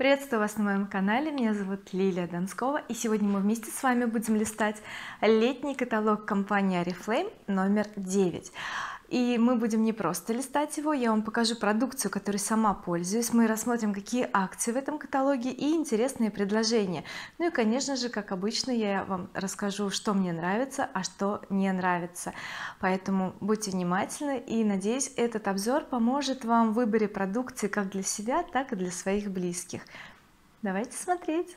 Приветствую вас на моем канале, меня зовут Лилия Донскова, и сегодня мы вместе с вами будем листать летний каталог компании Oriflame номер 9. И мы будем не просто листать его, я вам покажу продукцию, которой сама пользуюсь, мы рассмотрим, какие акции в этом каталоге и интересные предложения. Ну и, конечно же, как обычно, я вам расскажу, что мне нравится, а что не нравится. Поэтому будьте внимательны, и надеюсь, этот обзор поможет вам в выборе продукции как для себя, так и для своих близких. Давайте смотреть.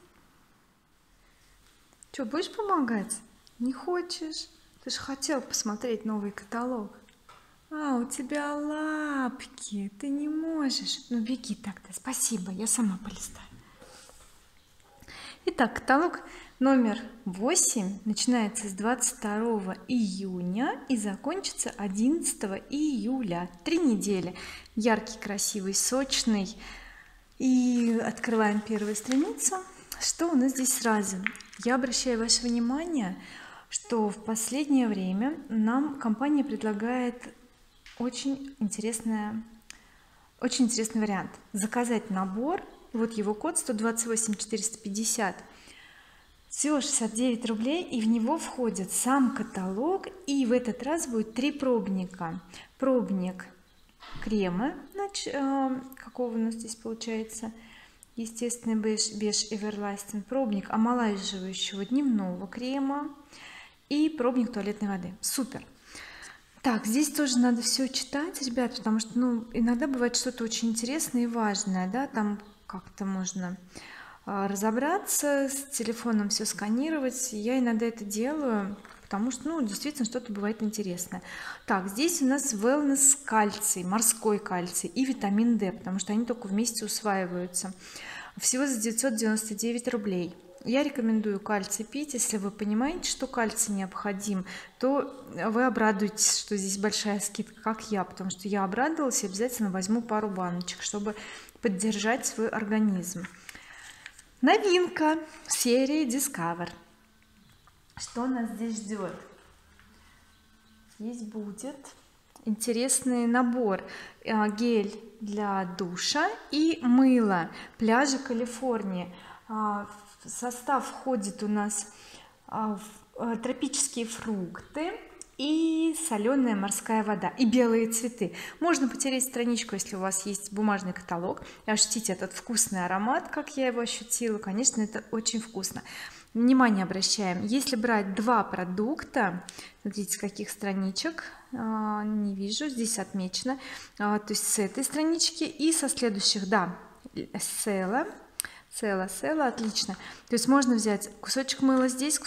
Что, будешь помогать? Не хочешь? Ты же хотел посмотреть новый каталог. А, у тебя лапки, ты не можешь. Ну беги так-то, спасибо, я сама полистаю. Итак, каталог номер 8 начинается с 22 июня и закончится 11 июля. 3 недели. Яркий, красивый, сочный. И открываем первую страницу. Что у нас здесь сразу? Я обращаю ваше внимание, что в последнее время нам компания предлагает очень интересный вариант заказать набор, вот его код 128450, всего 69 рублей, и в него входит сам каталог, и в этот раз будет 3 пробника. Пробник крема, значит, какого у нас здесь получается, естественный беж Everlasting, пробник омолаживающего дневного крема и пробник туалетной воды. Супер! Так, здесь тоже надо все читать, ребят, потому что иногда бывает что-то очень интересное и важное, да, там как-то можно разобраться, с телефоном все сканировать. Я иногда это делаю, потому что действительно что-то бывает интересное. Так, здесь у нас Wellness Calcium, морской кальций и витамин D, потому что они только вместе усваиваются. Всего за 999 рублей. Я рекомендую кальций пить, если вы понимаете, что кальций необходим, то вы обрадуетесь, что здесь большая скидка, как я, потому что я обрадовалась и обязательно возьму пару баночек, чтобы поддержать свой организм. Новинка серии Discover. Что нас здесь ждет? Здесь будет интересный набор: гель для душа и мыло пляжа Калифорнии. В состав входит у нас тропические фрукты и соленая морская вода и белые цветы. Можно потереть страничку, если у вас есть бумажный каталог, и ощутить этот вкусный аромат, как я его ощутила. Конечно, это очень вкусно. Внимание обращаем, если брать 2 продукта, смотрите, с каких страничек, не вижу, здесь отмечено, то есть с этой странички и со следующих, да, села, отлично. То есть можно взять кусочек мыла здесь,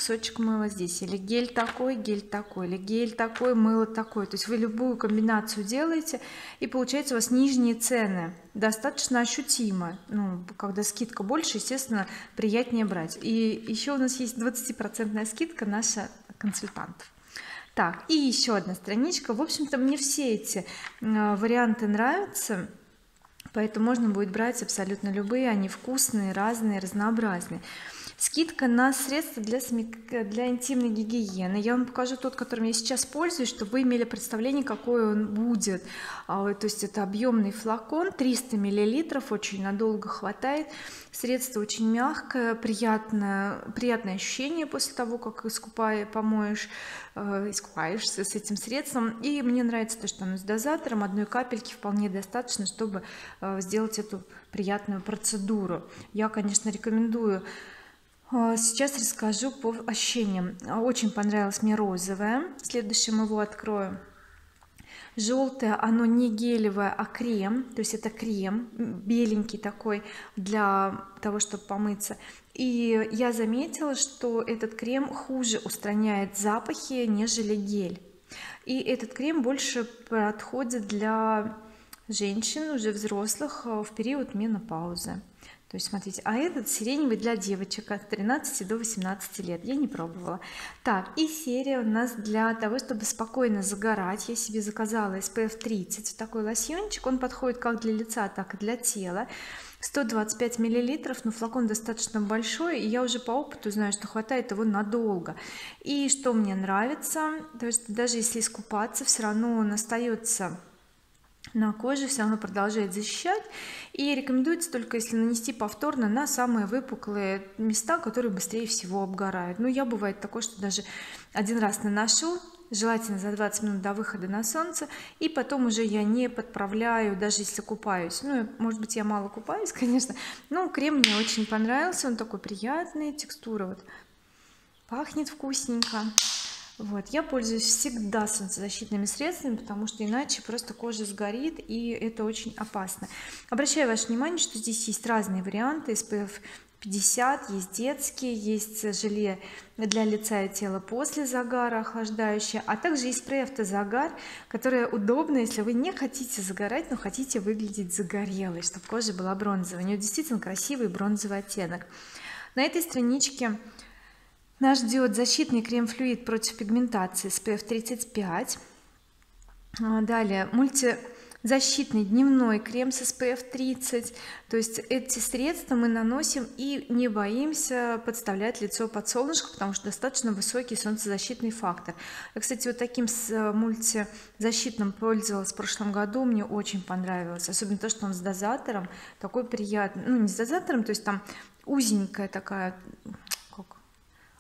или гель такой, или гель такой, мыло такое. То есть вы любую комбинацию делаете, и получается у вас нижние цены, достаточно ощутимо. Ну, когда скидка больше, естественно, приятнее брать. И еще у нас есть 20% скидка наша консультантов. Так, и еще одна страничка. В общем-то, мне все эти варианты нравятся. Поэтому можно будет брать абсолютно любые, они вкусные, разные, разнообразные. Скидка на средства для интимной гигиены. Я вам покажу тот, которым я сейчас пользуюсь, чтобы вы имели представление, какой он будет. То есть это объемный флакон, 300 мл, очень надолго хватает. Средство очень мягкое, приятное ощущение после того, как искупаешься с этим средством. И мне нравится то, что оно с дозатором, 1 капельки вполне достаточно, чтобы сделать эту приятную процедуру. Я, конечно, рекомендую. Сейчас расскажу по ощущениям. Очень понравилось мне розовое, следующим его открою. Желтое, оно не гелевое, а крем, то есть это крем беленький такой для того, чтобы помыться. И я заметила, что этот крем хуже устраняет запахи, нежели гель. И этот крем больше подходит для женщин, уже взрослых, в период менопаузы. То есть смотрите, а этот сиреневый для девочек от 13 до 18 лет, я не пробовала. Так, и серия у нас для того, чтобы спокойно загорать. Я себе заказала SPF 30, такой лосьончик, он подходит как для лица, так и для тела. 125 миллилитров, но флакон достаточно большой, и я уже по опыту знаю, что хватает его надолго. И что мне нравится, то есть даже если искупаться, все равно он остается на коже все равно продолжает защищать, и рекомендуется только если нанести повторно на самые выпуклые места, которые быстрее всего обгорают. Ну, я бывает такое, что даже один раз наношу, желательно за 20 минут до выхода на солнце, и потом уже я не подправляю, даже если купаюсь. Ну, может быть, я мало купаюсь, конечно, но крем мне очень понравился, он такой приятный, текстура вот пахнет вкусненько. Вот, я пользуюсь всегда солнцезащитными средствами, потому что иначе просто кожа сгорит, и это очень опасно. Обращаю ваше внимание, что здесь есть разные варианты: SPF 50, есть детские, есть желе для лица и тела после загара, охлаждающее, а также есть спрей автозагар, которое удобно, если вы не хотите загорать, но хотите выглядеть загорелой, чтобы кожа была бронзовой. У нее действительно красивый бронзовый оттенок. На этой страничке нас ждет защитный крем-флюид против пигментации SPF 35, далее мультизащитный дневной крем с SPF 30, то есть эти средства мы наносим и не боимся подставлять лицо под солнышко, потому что достаточно высокий солнцезащитный фактор. Я, кстати, вот таким мультизащитным пользовалась в прошлом году, мне очень понравилось, особенно то, что он с дозатором, такой приятный, ну не с дозатором, то есть там узенькая такая,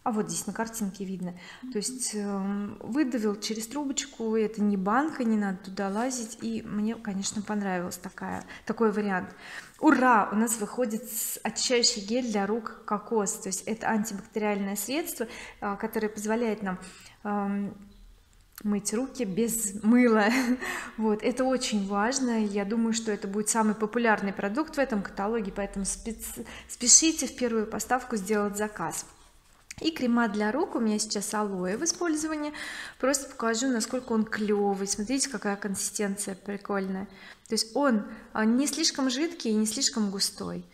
а вот здесь на картинке видно, то есть выдавил через трубочку, это не банка, не надо туда лазить, и мне, конечно, понравился такой вариант. Ура, у нас выходит очищающий гель для рук кокос, то есть это антибактериальное средство, которое позволяет нам мыть руки без мыла. Вот, это очень важно, я думаю, что это будет самый популярный продукт в этом каталоге, поэтому спешите в первую поставку сделать заказ. И крема для рук у меня сейчас алоэ в использовании, просто покажу, насколько он клевый. Смотрите, какая консистенция прикольная, то есть он не слишком жидкий и не слишком густой,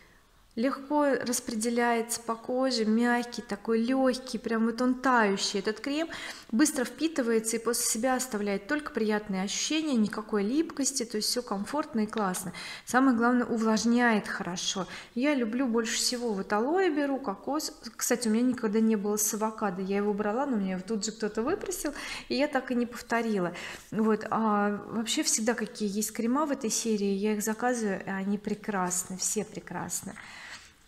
легко распределяется по коже, мягкий такой, легкий, прям вот он тающий. Этот крем быстро впитывается и после себя оставляет только приятные ощущения, никакой липкости, то есть все комфортно и классно. Самое главное, увлажняет хорошо. Я люблю больше всего вот алоэ, беру кокос, кстати, у меня никогда не было с авокадо, я его брала, но мне тут же кто-то выпросил, и я так и не повторила. Вот, а вообще всегда какие есть крема в этой серии, я их заказываю, и они прекрасны, все прекрасны.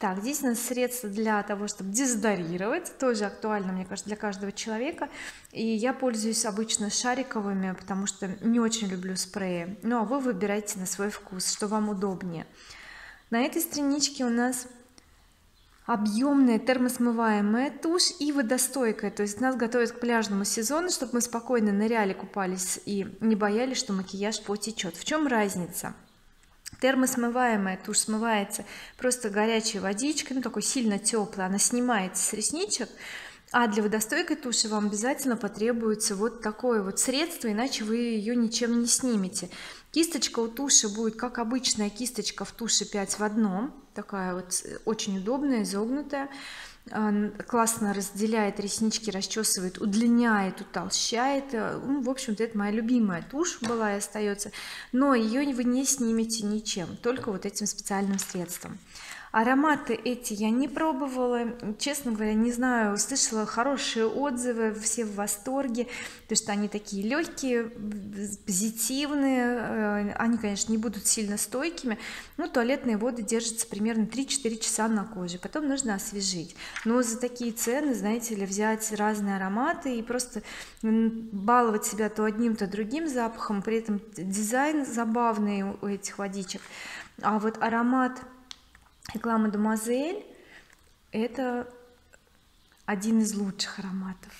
Так, здесь у нас средство для того, чтобы дезодорировать, тоже актуально, мне кажется, для каждого человека, и я пользуюсь обычно шариковыми, потому что не очень люблю спреи, ну а вы выбирайте на свой вкус, что вам удобнее. На этой страничке у нас объемная термосмываемая тушь и водостойкая, то есть нас готовят к пляжному сезону, чтобы мы спокойно ныряли, купались и не боялись, что макияж потечет. В чем разница? Термосмываемая тушь смывается просто горячей водичкой, ну такой сильно теплой, она снимается с ресничек, а для водостойкой туши вам обязательно потребуется вот такое вот средство, иначе вы ее ничем не снимете. Кисточка у туши будет как обычная кисточка в туши 5 в 1, такая вот очень удобная, изогнутая, классно разделяет реснички, расчесывает, удлиняет, утолщает. Ну, в общем-то, это моя любимая тушь была и остается, но ее вы не снимете ничем, только вот этим специальным средством. Ароматы эти я не пробовала, честно говоря, не знаю, слышала хорошие отзывы, все в восторге, то что они такие легкие, позитивные, они, конечно, не будут сильно стойкими, но туалетные воды держатся примерно 3-4 часа на коже, потом нужно освежить. Но за такие цены, знаете ли, взять разные ароматы и просто баловать себя то одним, то другим запахом, при этом дизайн забавный у этих водичек. А вот аромат Реклама Дамазель — это один из лучших ароматов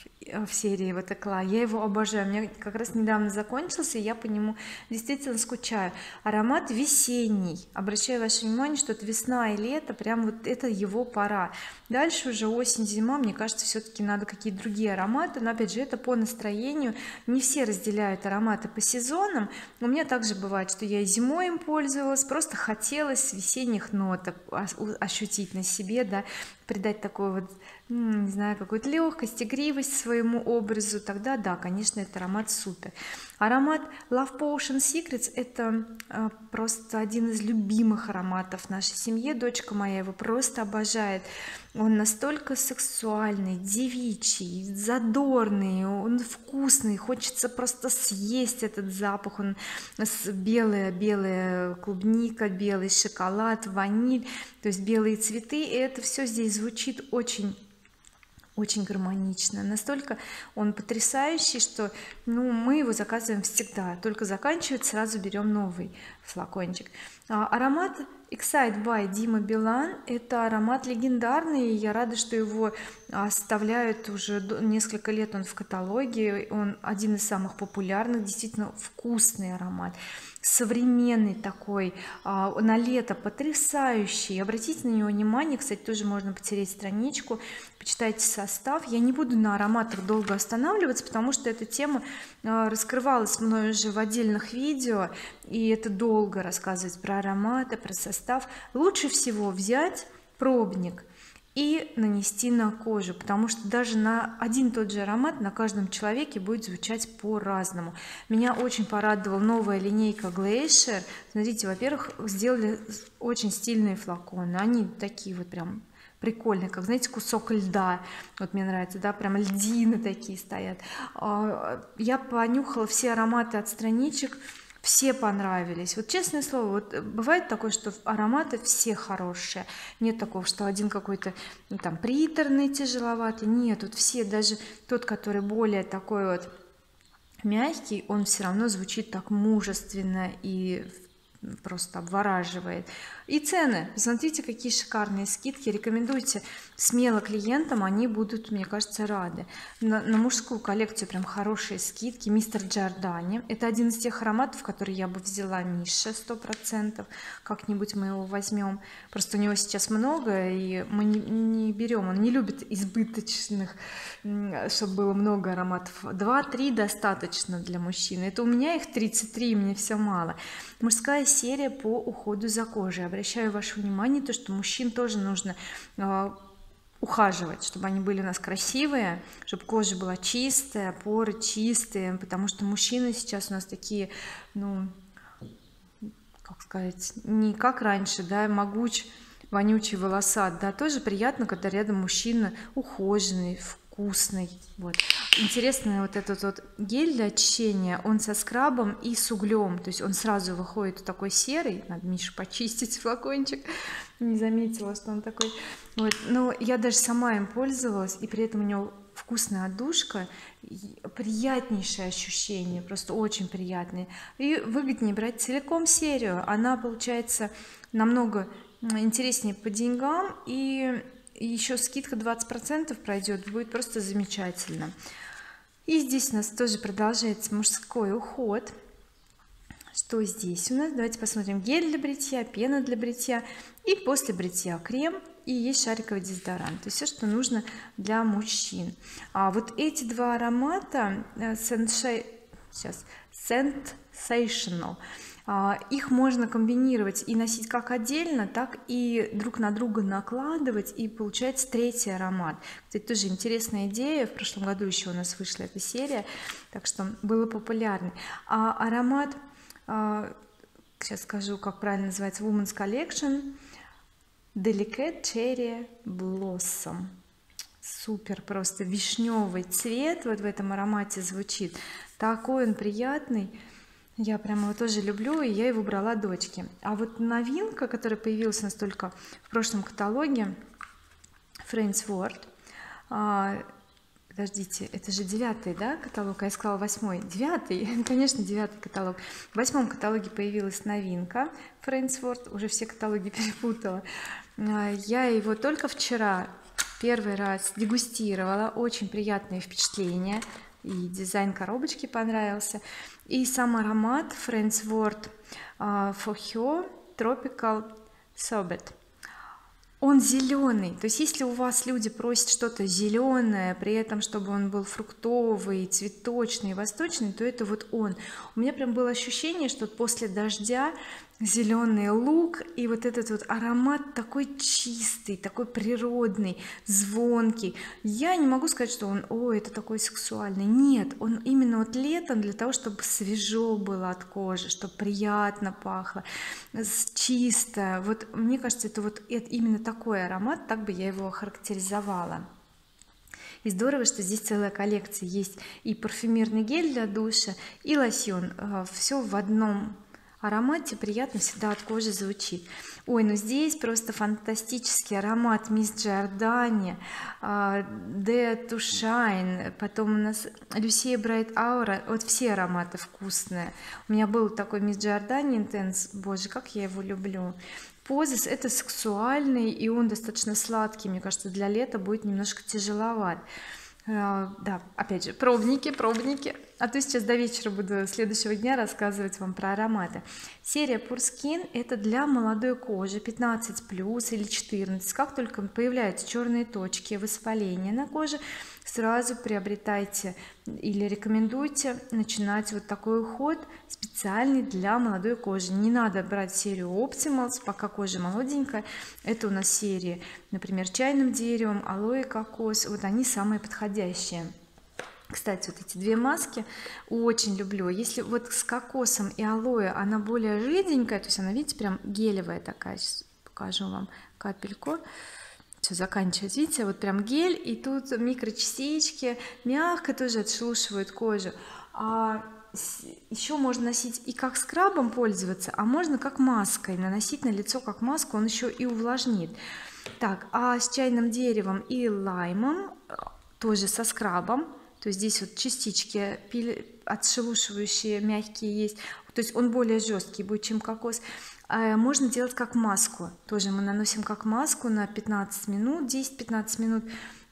в серии вот Экла, я его обожаю, у меня как раз недавно закончился, и я по нему действительно скучаю. Аромат весенний, обращаю ваше внимание, что это весна и лето, прям вот это его пора. Дальше уже осень, зима, мне кажется, все-таки надо какие-то другие ароматы, но опять же это по настроению, не все разделяют ароматы по сезонам. У меня также бывает, что я и зимой им пользовалась, просто хотелось весенних ноток ощутить на себе, да, придать такой вот, не знаю, какую-то легкость, игривость своего своему образу, тогда да, конечно, этот аромат супер. Аромат Love Potion Secrets — это просто один из любимых ароматов в нашей семье. Дочка моя его просто обожает. Он настолько сексуальный, девичий, задорный, он вкусный, хочется просто съесть этот запах. Он белая клубника, белый шоколад, ваниль, то есть белые цветы, и это все здесь звучит очень гармонично. Настолько он потрясающий, что мы его заказываем всегда, только заканчивается, сразу берем новый флакончик. Аромат Excite by Dima Bilan — это аромат легендарный, и я рада, что его оставляют уже несколько лет, он в каталоге, он один из самых популярных, действительно вкусный аромат, современный такой, на лето потрясающий. Обратите на него внимание, кстати, тоже можно потереть страничку, почитайте состав. Я не буду на ароматах долго останавливаться, потому что эта тема раскрывалась мной уже в отдельных видео, и это долго рассказывать про ароматы, про состав. Лучше всего взять пробник и нанести на кожу, потому что даже на один и тот же аромат на каждом человеке будет звучать по-разному. Меня очень порадовала новая линейка Glacier. Смотрите, во-первых, сделали очень стильные флаконы, они такие вот прям прикольные, как, знаете, кусок льда, вот мне нравится, да, прям льдины такие стоят. Я понюхала все ароматы от страничек, все понравились, вот честное слово. Вот бывает такое, что ароматы все хорошие, нет такого, что один какой-то там приторный, тяжеловатый, нет, тут все, даже тот, который более такой вот мягкий, он все равно звучит так мужественно и просто обвораживает. И цены, посмотрите, какие шикарные скидки. Рекомендуйте смело клиентам, они будут, мне кажется, рады. На мужскую коллекцию прям хорошие скидки. Мистер Giordani — это один из тех ароматов, который я бы взяла Мише 100%, как-нибудь мы его возьмем, просто у него сейчас много, и мы не берем, он не любит избыточных, чтобы было много ароматов. 2-3 достаточно для мужчины, это у меня их 33, мне все мало. Мужская серия по уходу за кожей. Обращаю ваше внимание то, что мужчин тоже нужно ухаживать, чтобы они были у нас красивые, чтобы кожа была чистая, поры чистые, потому что мужчины сейчас у нас такие, как сказать, не как раньше, да, могуч, вонючий, волосат, да, тоже приятно, когда рядом мужчина ухоженный, вкусный. Вот интересный вот этот вот гель для очищения, он со скрабом и с углем, то есть он сразу выходит такой серый. Надо Мишу почистить флакончик, не заметила, что он такой вот. Но я даже сама им пользовалась, и при этом у него вкусная отдушка, приятнейшее ощущение, просто очень приятное. И выгоднее брать целиком серию, она получается намного интереснее по деньгам, и еще скидка 20% пройдет, будет просто замечательно. И здесь у нас тоже продолжается мужской уход. Что здесь у нас? Давайте посмотрим. Гель для бритья, пена для бритья, и после бритья крем, и есть шариковый дезодорант, то есть все, что нужно для мужчин. А вот эти два аромата Sensational, их можно комбинировать и носить как отдельно, так и друг на друга накладывать, и получается третий аромат. Кстати, тоже интересная идея, в прошлом году еще у нас вышла эта серия, так что было популярно. А аромат, сейчас скажу, как правильно называется, Women's Collection Delicate Cherry Blossom. Супер, просто вишневый цвет вот в этом аромате звучит, такой он приятный. Я прям его тоже люблю, и я его брала дочке. А вот новинка, которая появилась настолько в прошлом каталоге, Friends World, подождите, это же 9-й, да, каталог, а я сказала 8-й, 9-й, конечно, 9-й каталог. В 8-м каталоге появилась новинка Friends World, уже все каталоги перепутала. Я его только вчера первый раз дегустировала, очень приятные впечатления, и дизайн коробочки понравился, и сам аромат Friends World Fohyo Tropical Sorbet. Он зеленый, то есть если у вас люди просят что-то зеленое, при этом чтобы он был фруктовый, цветочный, восточный, то это вот он. У меня прям было ощущение, что после дождя зеленый лук, и вот этот вот аромат такой чистый, такой природный, звонкий. Я не могу сказать, что он, о, это такой сексуальный, нет, он именно вот летом для того, чтобы свежо было от кожи, чтобы приятно пахло, чисто. Вот мне кажется, это именно такой аромат, так бы я его охарактеризовала. И здорово, что здесь целая коллекция есть, и парфюмерный гель для душа, и лосьон, все в одном аромате, приятно всегда от кожи звучит. Ой, ну здесь просто фантастический аромат Miss Giordani, De Tousaine, потом у нас Lucy Bright Aura, вот все ароматы вкусные. У меня был такой Miss Giordani Intense, боже, как я его люблю. Позис это сексуальный, и он достаточно сладкий, мне кажется, для лета будет немножко тяжеловат. Да, опять же, пробники. А то сейчас до вечера буду следующего дня рассказывать вам про ароматы. Серия PurSkin это для молодой кожи 15+ или 14. Как только появляются черные точки, воспаления на коже, сразу приобретайте или рекомендуйте начинать вот такой уход специальный для молодой кожи. Не надо брать серию Optimals, пока кожа молоденькая. Это у нас серии, например, чайным деревом, алоэ, кокос. Вот они самые подходящие. Кстати, вот эти две маски очень люблю. Если вот с кокосом и алоэ она более жиденькая, то есть она, видите, прям гелевая такая. Сейчас покажу вам капельку. Все, заканчивается, видите, вот прям гель, и тут микрочастички, мягко тоже отшелушивают кожу. А еще можно носить и как скрабом пользоваться, а можно как маской наносить на лицо, как маску, он еще и увлажнит. Так, а с чайным деревом и лаймом, тоже со скрабом, то есть здесь вот частички отшелушивающие мягкие есть, то есть он более жесткий будет, чем кокос. Можно делать как маску, тоже мы наносим как маску на 15 минут, 10-15 минут,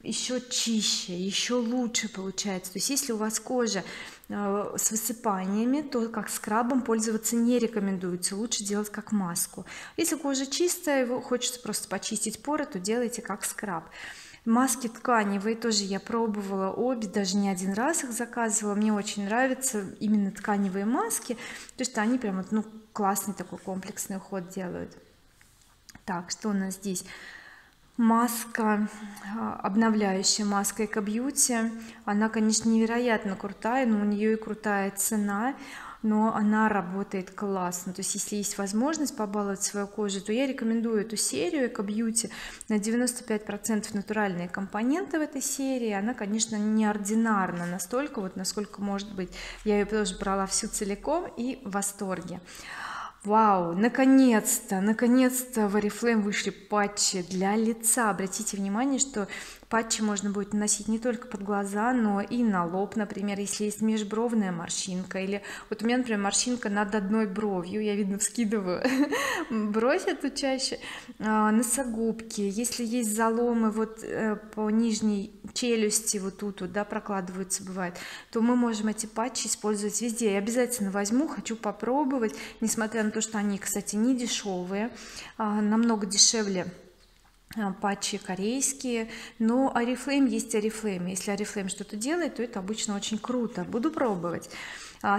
еще чище, еще лучше получается. То есть если у вас кожа с высыпаниями, то как скрабом пользоваться не рекомендуется, лучше делать как маску. Если кожа чистая, его хочется просто почистить поры, то делайте как скраб. Маски тканевые тоже я пробовала обе, даже не один раз их заказывала, мне очень нравятся именно тканевые маски, потому что они прям ну классный такой комплексный уход делают. Так, что у нас здесь? Маска, обновляющая маска Eco Beauty, она, конечно, невероятно крутая, но у нее и крутая цена, но она работает классно. То есть если есть возможность побаловать свою кожу, то я рекомендую эту серию Eco Beauty. На 95% натуральные компоненты в этой серии. Она, конечно, неординарна настолько, вот насколько может быть. Я ее тоже брала всю целиком и в восторге. Вау, наконец-то в Oriflame вышли патчи для лица. Обратите внимание, что патчи можно будет наносить не только под глаза, но и на лоб, например, если есть межбровная морщинка. Или вот у меня, например, морщинка над одной бровью, я, видно, вскидываю бровь эту чаще. Носогубки, если есть заломы вот по нижней челюсти, вот тут вот, да, прокладываются, бывает, то мы можем эти патчи использовать везде. Я обязательно возьму, хочу попробовать, несмотря на то, что они, кстати, не дешевые, намного дешевле патчи корейские, но Oriflame есть Oriflame. Если Oriflame что-то делает, то это обычно очень круто. Буду пробовать.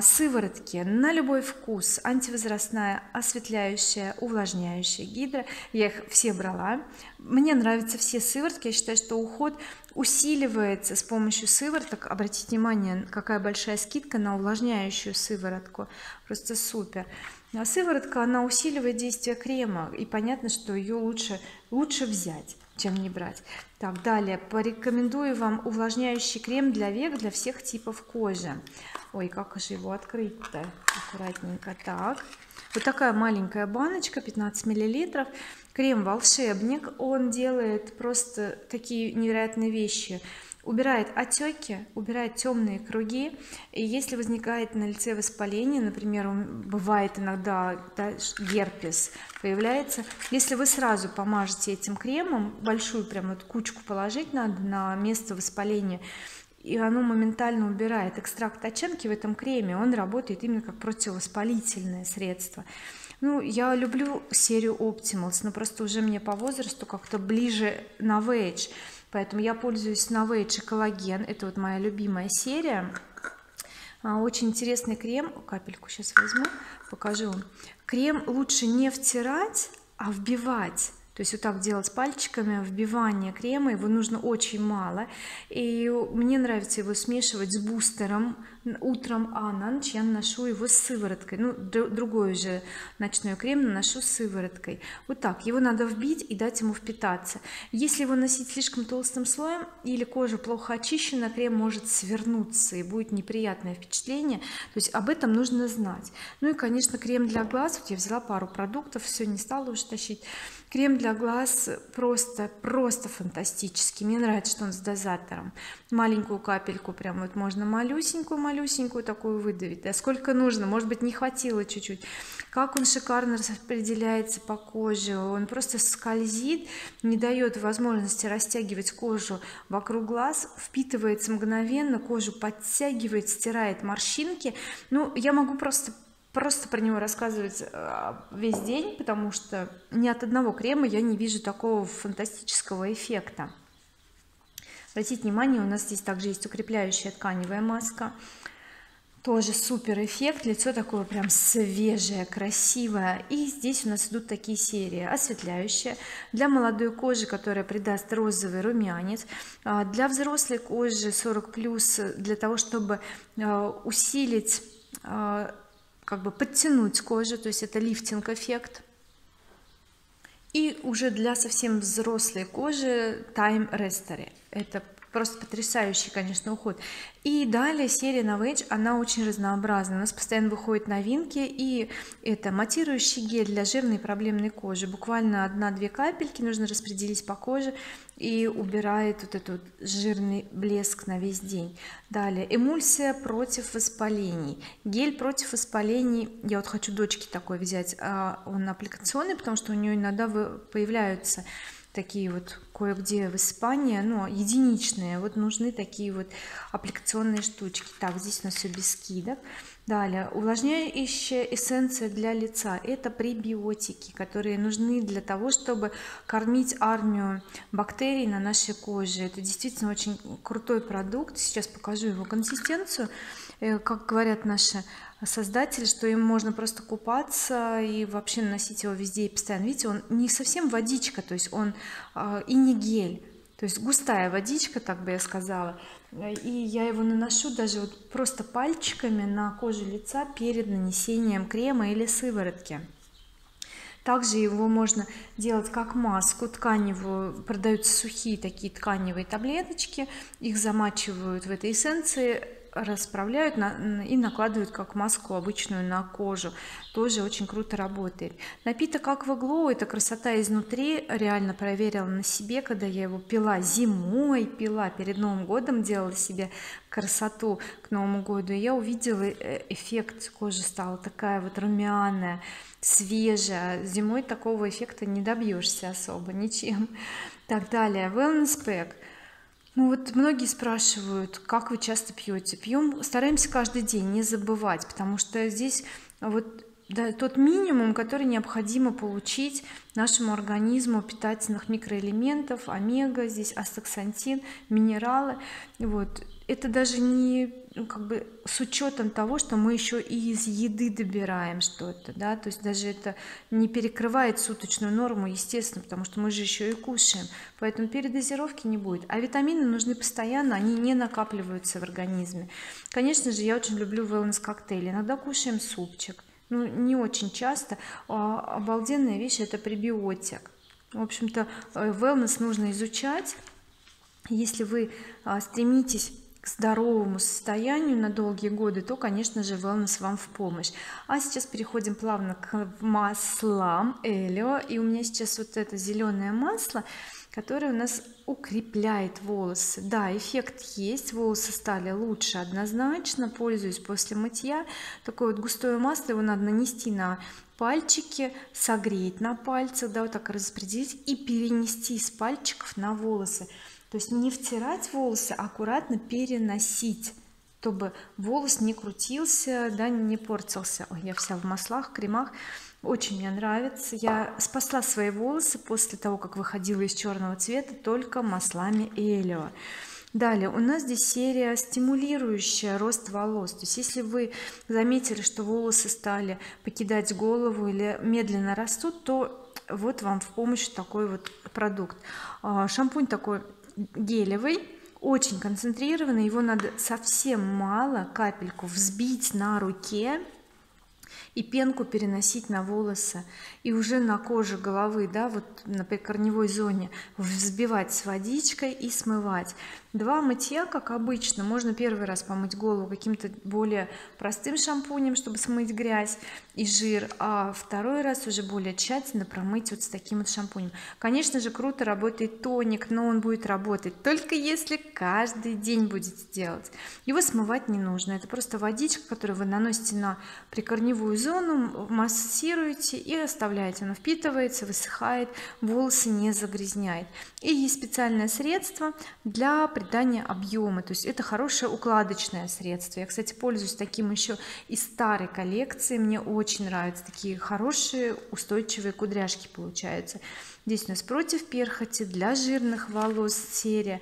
Сыворотки на любой вкус, антивозрастная, осветляющая, увлажняющая, гидро. Я их все брала, мне нравятся все сыворотки. Я считаю, что уход усиливается с помощью сывороток. Обратите внимание, какая большая скидка на увлажняющую сыворотку, просто супер. А сыворотка, она усиливает действие крема, и понятно, что ее лучше взять, чем не брать. Так, далее порекомендую вам увлажняющий крем для век, для всех типов кожи. Ой, как же его открыть-то аккуратненько. Так, вот такая маленькая баночка, 15 мл. Крем волшебник, он делает просто такие невероятные вещи. Убирает отеки, убирает темные круги, и если возникает на лице воспаление, например, бывает иногда, да, герпес появляется, если вы сразу помажете этим кремом, большую прям вот кучку положить надо на место воспаления, и оно моментально убирает. Экстракт очанки в этом креме, он работает именно как противовоспалительное средство. Ну, я люблю серию Optimals, но просто уже мне по возрасту как-то ближе на VH. Поэтому я пользуюсь Novage Collagen, это вот моя любимая серия. Очень интересный крем. Капельку сейчас возьму, покажу вам. Крем лучше не втирать, а вбивать. То есть вот так делать пальчиками, вбивание крема, его нужно очень мало. И мне нравится его смешивать с бустером утром, а на ночь я наношу его с сывороткой. Ну, другой уже ночной крем наношу с сывороткой. Вот так, его надо вбить и дать ему впитаться. Если его носить слишком толстым слоем или кожа плохо очищена, крем может свернуться и будет неприятное впечатление. То есть об этом нужно знать. Ну и, конечно, крем для глаз. Вот я взяла пару продуктов, все, не стала уже тащить. Крем для глаз просто фантастический. Мне нравится, что он с дозатором. Маленькую капельку прям вот можно малюсенькую такую выдавить, да сколько нужно, может быть, не хватило чуть-чуть. Как он шикарно распределяется по коже, он просто скользит, не дает возможности растягивать кожу вокруг глаз, впитывается мгновенно, кожу подтягивает, стирает морщинки. Ну, я могу просто про него рассказывать весь день, потому что ни от одного крема я не вижу такого фантастического эффекта. Обратите внимание, у нас здесь также есть укрепляющая тканевая маска, тоже супер эффект, лицо такое прям свежее, красивое. И здесь у нас идут такие серии: осветляющая для молодой кожи, которая придаст розовый румянец, для взрослой кожи 40+, для того чтобы усилить, как бы подтянуть кожу, то есть это лифтинг эффект. И уже для совсем взрослой кожи Time Restore, это просто потрясающий, конечно, уход. И далее серия Novage, она очень разнообразна, у нас постоянно выходят новинки. И это матирующий гель для жирной и проблемной кожи, буквально 1-2 капельки нужно распределить по коже, и убирает вот этот жирный блеск на весь день. Далее эмульсия против воспалений, гель против воспалений. Я вот хочу дочке такой взять, он аппликационный, потому что у нее иногда появляются такие вот кое-где высыпания, но единичные. Вот нужны такие вот аппликационные штучки. Так, здесь у нас все без скидок. Далее увлажняющая эссенция для лица, это пребиотики, которые нужны для того, чтобы кормить армию бактерий на нашей коже. Это действительно очень крутой продукт, сейчас покажу его консистенцию. Как говорят наши создатели, что им можно просто купаться и вообще наносить его везде и постоянно. Видите, он не совсем водичка, то есть он и не гель, то есть густая водичка, так бы я сказала. И я его наношу даже вот просто пальчиками на кожу лица перед нанесением крема или сыворотки. Также его можно делать как маску тканевую, продаются сухие такие тканевые таблеточки, их замачивают в этой эссенции, расправляют и накладывают как маску обычную на кожу, тоже очень круто работает. Напиток Aqua Glow, это красота изнутри, реально проверила на себе, когда я его пила зимой, пила перед Новым годом, делала себе красоту к Новому году, и я увидела эффект, кожа стала такая вот румяная, свежая. Зимой такого эффекта не добьешься особо ничем. Так, далее Wellness Pack. Ну вот многие спрашивают, как вы часто пьете. Пьем, стараемся каждый день не забывать, потому что здесь вот, да, тот минимум, который необходимо получить нашему организму питательных микроэлементов, омега, здесь астаксантин, минералы. Вот это даже не, как бы, с учетом того, что мы еще и из еды добираем что-то, да, то есть даже это не перекрывает суточную норму, естественно, потому что мы же еще и кушаем, поэтому передозировки не будет. А витамины нужны постоянно, они не накапливаются в организме. Конечно же, я очень люблю wellness коктейли, иногда кушаем супчик, ну не очень часто. Обалденная вещь — это пребиотик. В общем-то, wellness нужно изучать. Если вы стремитесь к здоровому состоянию на долгие годы, то, конечно же, wellness вам в помощь. А сейчас переходим плавно к маслам Элео. И у меня сейчас вот это зеленое масло, которое у нас укрепляет волосы. Да, эффект есть, волосы стали лучше однозначно, пользуюсь после мытья. Такое вот густое масло, его надо нанести на пальчики, согреть на пальцах, да, вот так распределить и перенести с пальчиков на волосы. То есть не втирать волосы, а аккуратно переносить, чтобы волос не крутился, да, не портился. Ой, я вся в маслах, кремах. Очень мне нравится. Я спасла свои волосы после того, как выходила из черного цвета только маслами Элео. Далее у нас здесь серия стимулирующая рост волос. То есть если вы заметили, что волосы стали покидать голову или медленно растут, то вот вам в помощь такой вот продукт. Шампунь такой гелевый, очень концентрированный, его надо совсем мало, капельку взбить на руке и пенку переносить на волосы и уже на коже головы, да, вот на прикорневой зоне взбивать с водичкой и смывать. Два мытья, как обычно, можно первый раз помыть голову каким-то более простым шампунем, чтобы смыть грязь и жир, а второй раз уже более тщательно промыть вот с таким вот шампунем. Конечно же, круто работает тоник, но он будет работать только если каждый день будете делать. Его смывать не нужно, это просто водичка, которую вы наносите на прикорневую зону, массируете и оставляете, она впитывается, высыхает, волосы не загрязняет. И есть специальное средство для придания объема, то есть это хорошее укладочное средство. Я, кстати, пользуюсь таким еще из старой коллекции, мне очень нравятся, такие хорошие устойчивые кудряшки получаются. Здесь у нас против перхоти, для жирных волос серия,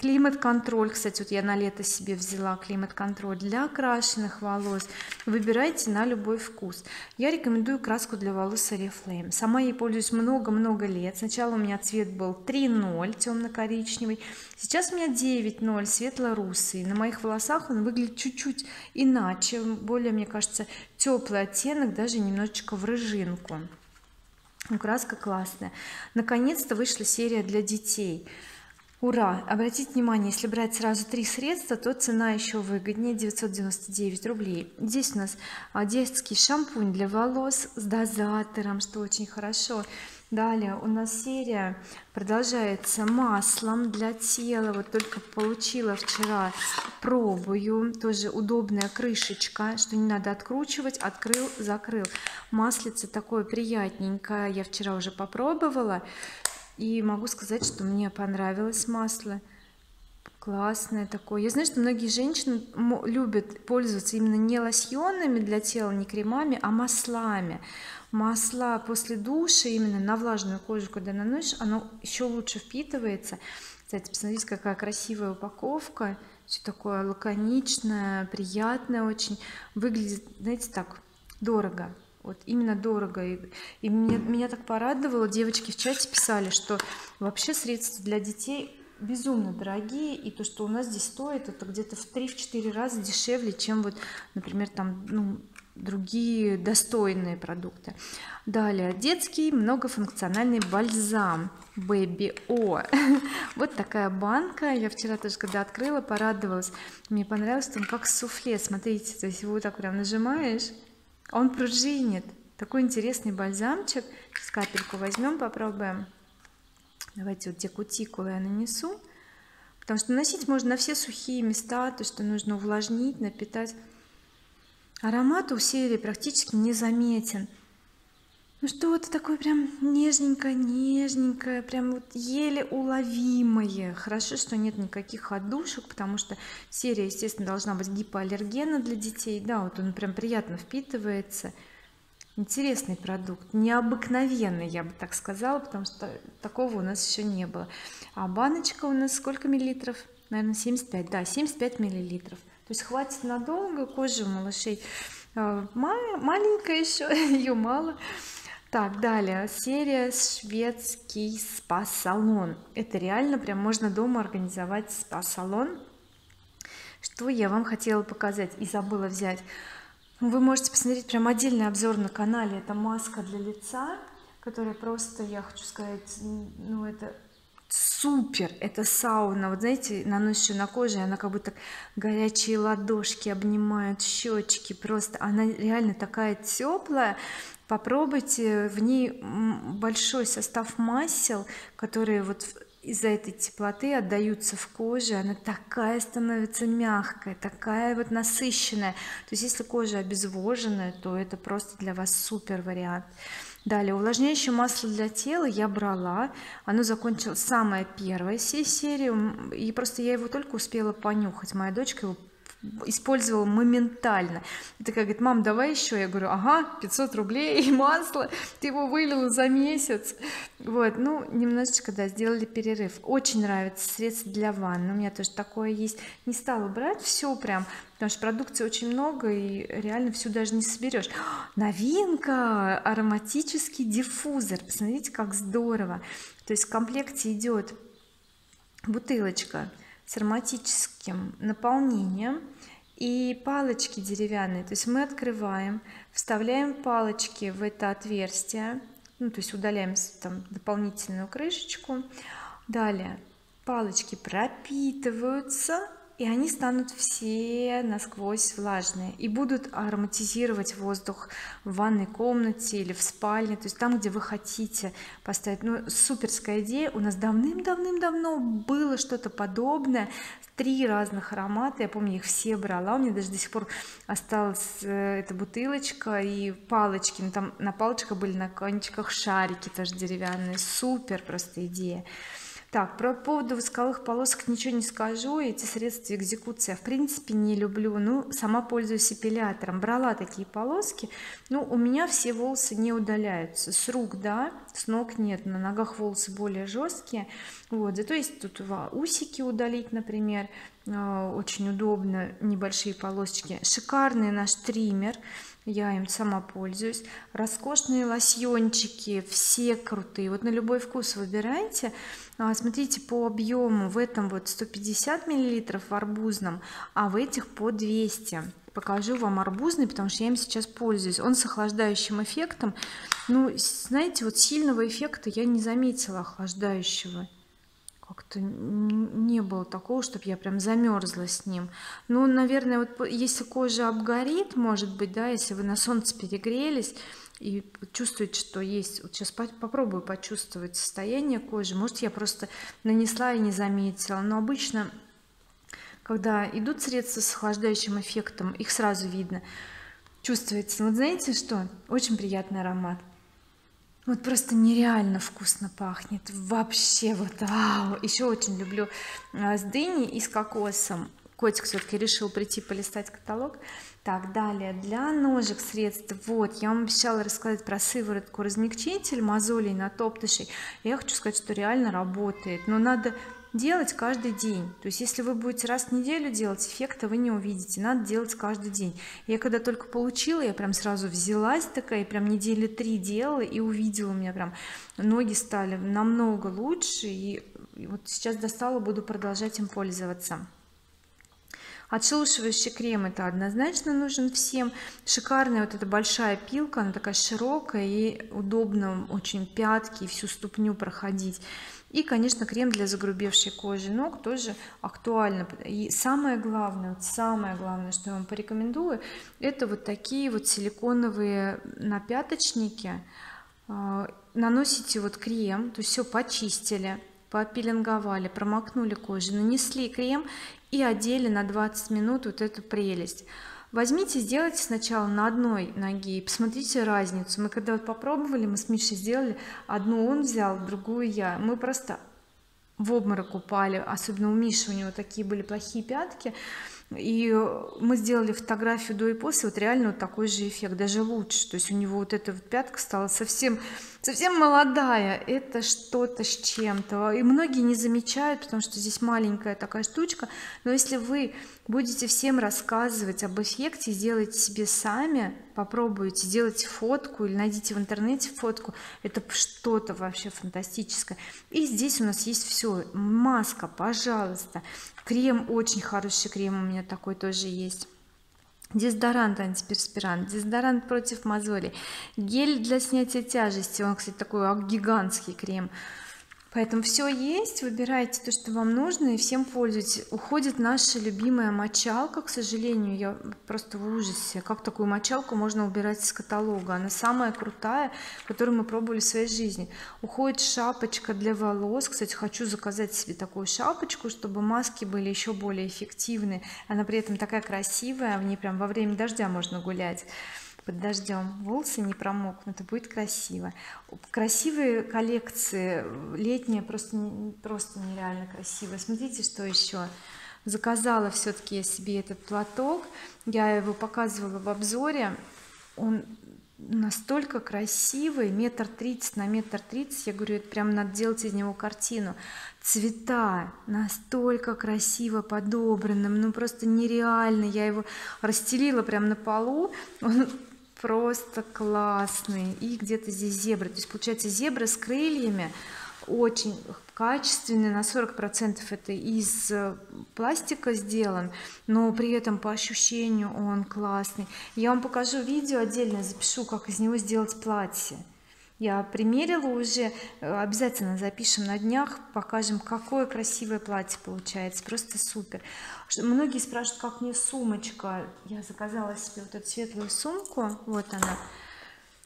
климат-контроль, кстати, вот я на лето себе взяла климат-контроль для крашеных волос. Выбирайте на любой вкус. Я рекомендую краску для волос Oriflame, сама ей пользуюсь много-много лет. Сначала у меня цвет был 3.0 темно-коричневый, сейчас у меня 9.0 светло-русый. На моих волосах он выглядит чуть-чуть иначе, более, мне кажется, теплый оттенок, даже немножечко в рыжинку. Краска классная. Наконец-то вышла серия для детей. Ура! Обратите внимание, если брать сразу три средства, то цена еще выгоднее, 999 рублей. Здесь у нас детский шампунь для волос с дозатором, что очень хорошо. Далее у нас серия продолжается маслом для тела, вот только получила вчера, пробую, тоже удобная крышечка, что не надо откручивать, открыл, закрыл. Маслице такое приятненькое, я вчера уже попробовала и могу сказать, что мне понравилось масло. Классное такое. Я знаю, что многие женщины любят пользоваться именно не лосьонами для тела, не кремами, а маслами. Масла после душа, именно на влажную кожу, когда наносишь, оно еще лучше впитывается. Кстати, посмотрите, какая красивая упаковка. Все такое лаконичное, приятное очень. Выглядит, знаете, так дорого. Вот именно дорого. И меня так порадовало. Девочки в чате писали, что вообще средства для детей безумно дорогие, и то, что у нас здесь стоит, это где-то в 3-4 раза дешевле, чем вот, например, там, ну, другие достойные продукты. Далее детский многофункциональный бальзам Baby O. Вот такая банка, я вчера тоже когда открыла, порадовалась, мне понравилось, там как суфле, смотрите, то есть его так прям нажимаешь, он пружинит. Такой интересный бальзамчик, сейчас капельку возьмем, попробуем. Давайте вот те кутикулы я нанесу, потому что наносить можно на все сухие места, то что нужно увлажнить, напитать. Аромат у серии практически не заметен. Ну что-то такое прям нежненькое-нежненькое, прям вот еле уловимое. Хорошо, что нет никаких отдушек, потому что серия, естественно, должна быть гипоаллергена для детей. Да, вот он прям приятно впитывается. Интересный продукт, необыкновенный, я бы так сказала, потому что такого у нас еще не было. А баночка у нас сколько миллилитров? Наверное, 75, да, 75 миллилитров. То есть хватит надолго, кожа у малышей маленькая еще, ее мало. Так, далее серия шведский спа-салон. Это реально прям можно дома организовать спа-салон. Что я вам хотела показать и забыла взять. Вы можете посмотреть прям отдельный обзор на канале. Это маска для лица, которая просто, я хочу сказать, ну это супер, это сауна. Вот знаете, наносишь ее на кожу, и она как будто горячие ладошки обнимают, щечки. Просто она реально такая теплая. Попробуйте, в ней большой состав масел, которые вот из-за этой теплоты отдаются в коже, она такая становится мягкая, такая вот насыщенная. То есть если кожа обезвоженная, то это просто для вас супер вариант. Далее увлажняющее масло для тела я брала, оно закончилось самое первое всей серии, и просто я его только успела понюхать, моя дочка его использовала моментально. И такая говорит: мам, давай еще. Я говорю: ага, 500 рублей и масло, ты его вылила за месяц. Вот, ну немножечко, да, сделали перерыв. Очень нравится средство для ванны, у меня тоже такое есть. Не стала брать все прям, потому что продукции очень много и реально всю даже не соберешь. Новинка — ароматический диффузор. Посмотрите, как здорово. То есть в комплекте идет бутылочка с ароматическим наполнением и палочки деревянные. То есть мы открываем, вставляем палочки в это отверстие, ну, то есть удаляем там дополнительную крышечку, далее палочки пропитываются, и они станут все насквозь влажные и будут ароматизировать воздух в ванной комнате или в спальне, то есть там, где вы хотите поставить. Ну, суперская идея. У нас давным-давно было что-то подобное, 3 разных аромата, я помню, их все брала, у меня даже до сих пор осталась эта бутылочка и палочки, ну, там на палочках были на кончиках шарики тоже деревянные. Супер просто идея. Так, про поводу восковых полосок ничего не скажу, эти средства экзекуция в принципе не люблю, ну сама пользуюсь эпилятором, брала такие полоски, но у меня все волосы не удаляются, с рук да, с ног нет, на ногах волосы более жесткие. Вот, зато есть тут усики удалить, например, очень удобно, небольшие полосочки. Шикарный наш триммер, я им сама пользуюсь. Роскошные лосьончики, все крутые, вот на любой вкус выбирайте. Смотрите по объему, в этом вот 150 миллилитров в арбузном, а в этих по 200. Покажу вам арбузный, потому что я им сейчас пользуюсь, он с охлаждающим эффектом. Ну знаете, вот сильного эффекта я не заметила, охлаждающего как-то не было такого, чтобы я прям замерзла с ним. Ну наверное, вот если кожа обгорит, может быть, да, если вы на солнце перегрелись и чувствуете, что есть, вот сейчас попробую почувствовать состояние кожи, может я просто нанесла и не заметила. Но обычно когда идут средства с охлаждающим эффектом, их сразу видно, чувствуется. Вот знаете что, очень приятный аромат. Вот просто нереально вкусно пахнет, вообще вот вау. Еще очень люблю с дыней и с кокосом. Котик все-таки решил прийти полистать каталог. Так, далее для ножек средств. Вот, я вам обещала рассказать про сыворотку размягчитель мозолей на топтышей. Я хочу сказать, что реально работает, но надо делать каждый день. То есть если вы будете раз в неделю делать, эффекта вы не увидите, надо делать каждый день. Я когда только получила, я прям сразу взялась такая и прям недели 3 делала, и увидела, у меня прям ноги стали намного лучше, и вот сейчас достала, буду продолжать им пользоваться. Отшелушивающий крем — это однозначно нужен всем. Шикарная вот эта большая пилка, она такая широкая и удобно очень пятки и всю ступню проходить. И конечно, крем для загрубевшей кожи ног тоже актуально. И самое главное, что я вам порекомендую, это вот такие вот силиконовые напяточники. Наносите вот крем, то есть все почистили, попилинговали, промокнули кожу, нанесли крем и одели на 20 минут вот эту прелесть. Возьмите, сделайте сначала на одной ноге и посмотрите разницу. Мы когда вот попробовали, мы с Мишей сделали, одну он взял, другую я, мы просто в обморок упали, особенно у Миши, у него такие были плохие пятки, и мы сделали фотографию до и после, вот реально вот такой же эффект, даже лучше. То есть у него вот эта вот пятка стала совсем молодая, это что-то с чем-то, и многие не замечают, потому что здесь маленькая такая штучка. Но если вы будете всем рассказывать об эффекте, сделайте себе сами, попробуйте, сделайте фотку или найдите в интернете фотку, это что-то вообще фантастическое. И здесь у нас есть все, маска, пожалуйста, крем, очень хороший крем, у меня такой тоже есть, дезодорант, антиперспирант, дезодорант против мозолей, гель для снятия тяжести, он, кстати, такой гигантский крем. Поэтому все есть, выбирайте то, что вам нужно, и всем пользуйтесь. Уходит наша любимая мочалка, к сожалению, я просто в ужасе, как такую мочалку можно убирать из каталога, она самая крутая, которую мы пробовали в своей жизни. Уходит шапочка для волос, кстати, хочу заказать себе такую шапочку, чтобы маски были еще более эффективны, она при этом такая красивая, в ней прям во время дождя можно гулять. Под дождем волосы не промокнут, это будет красиво. Красивые коллекции летние, просто нереально красивые. Смотрите, что еще заказала все-таки я себе этот платок, я его показывала в обзоре, он настолько красивый, 1,30 на 1,30 м, я говорю, это прям надо делать из него картину. Цвета настолько красиво подобранным, ну просто нереально, я его расстелила прям на полу, он просто классный. И где-то здесь зебра, то есть получается зебра с крыльями, очень качественный, на 40% это из пластика сделан, но при этом по ощущению он классный. Я вам покажу видео отдельно, запишу, как из него сделать платье. Я примерила уже, обязательно запишем на днях, покажем, какое красивое платье получается, просто супер. Многие спрашивают, как мне сумочка. Я заказала себе вот эту светлую сумку, вот она.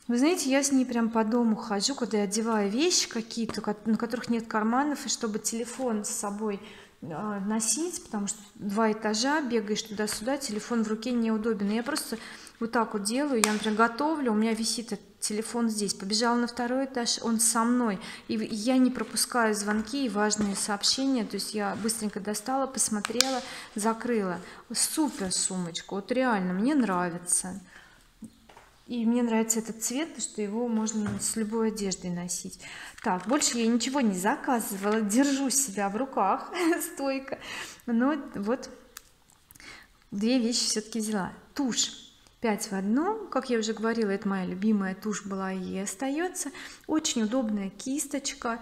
Вы знаете, я с ней прям по дому хожу, когда я одеваю вещи какие-то, на которых нет карманов, и чтобы телефон с собой носить, потому что 2 этажа, бегаешь туда-сюда, телефон в руке неудобен. Я просто вот так вот делаю, я, например, готовлю, у меня висит этот телефон здесь, побежала на 2-й этаж, он со мной, и я не пропускаю звонки и важные сообщения, то есть я быстренько достала, посмотрела, закрыла. Супер сумочка, вот реально, мне нравится. И мне нравится этот цвет, потому что его можно с любой одеждой носить. Так, больше я ничего не заказывала, держу себя в руках стойко. Но вот 2 вещи все-таки взяла. Тушь 5 в 1, как я уже говорила, это моя любимая тушь была и остается. Очень удобная кисточка,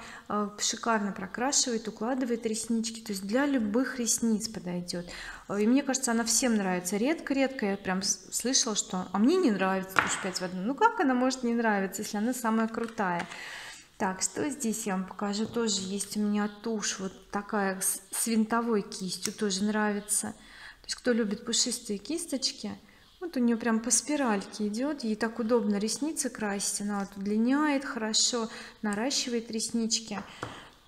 шикарно прокрашивает, укладывает реснички, то есть для любых ресниц подойдет. И мне кажется, она всем нравится. Редко-редко я прям слышала, что а мне не нравится тушь 5 в 1. Ну как она может не нравиться, если она самая крутая? Так, что здесь я вам покажу, тоже есть у меня тушь вот такая с винтовой кистью, тоже нравится. То есть кто любит пушистые кисточки, вот у нее прям по спиральке идет, ей так удобно ресницы красить, она вот удлиняет хорошо, наращивает реснички,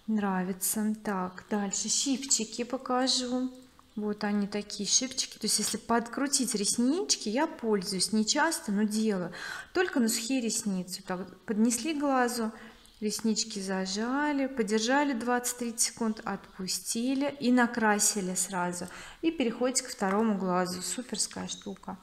нравится. Так, дальше щипчики покажу, вот они такие щипчики, то есть если подкрутить реснички, я пользуюсь не часто, но делаю, только на сухие ресницы. Так, поднесли к глазу, реснички зажали, подержали 20-30 секунд, отпустили и накрасили сразу, и переходите к 2-му глазу. Суперская штука.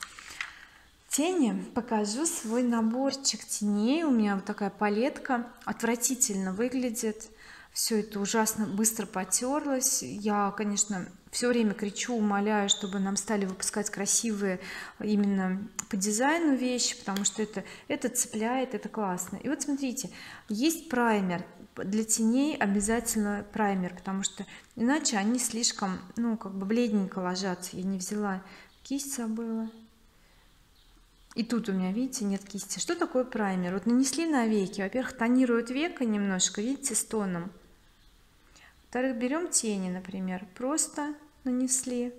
Тени. Покажу свой наборчик теней, у меня вот такая палетка, отвратительно выглядит, все это ужасно быстро потерлось. Я, конечно, все время кричу, умоляю, чтобы нам стали выпускать красивые именно по дизайну вещи, потому что это цепляет, это классно. И вот смотрите, есть праймер для теней, обязательно праймер, потому что иначе они слишком, ну, как бы бледненько ложатся. Я не взяла кисть, забыла. И тут у меня, видите, нет кисти. Что такое праймер? Вот нанесли на веки, во-первых, тонирует веко немножко, видите, с тоном. Во-вторых, берем тени, например, просто нанесли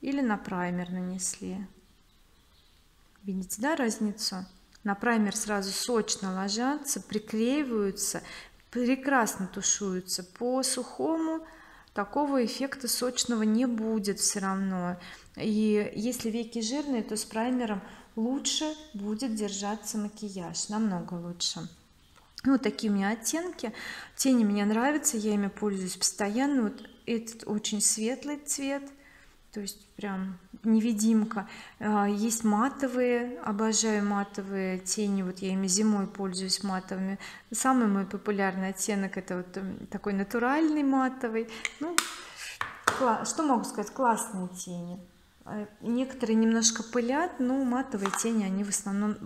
или на праймер нанесли. Видите, да, разницу? На праймер сразу сочно ложатся, приклеиваются, прекрасно тушуются. По сухому такого эффекта сочного не будет все равно. И если веки жирные, то с праймером лучше будет держаться макияж, намного лучше. Ну, вот такие у меня оттенки. Тени мне нравятся, я ими пользуюсь постоянно. Вот этот очень светлый цвет, то есть прям невидимка. Есть матовые, обожаю матовые тени, вот я ими зимой пользуюсь матовыми. Самый мой популярный оттенок это вот такой натуральный матовый. Ну, что могу сказать, классные тени. Некоторые немножко пылят, но матовые тени они в основном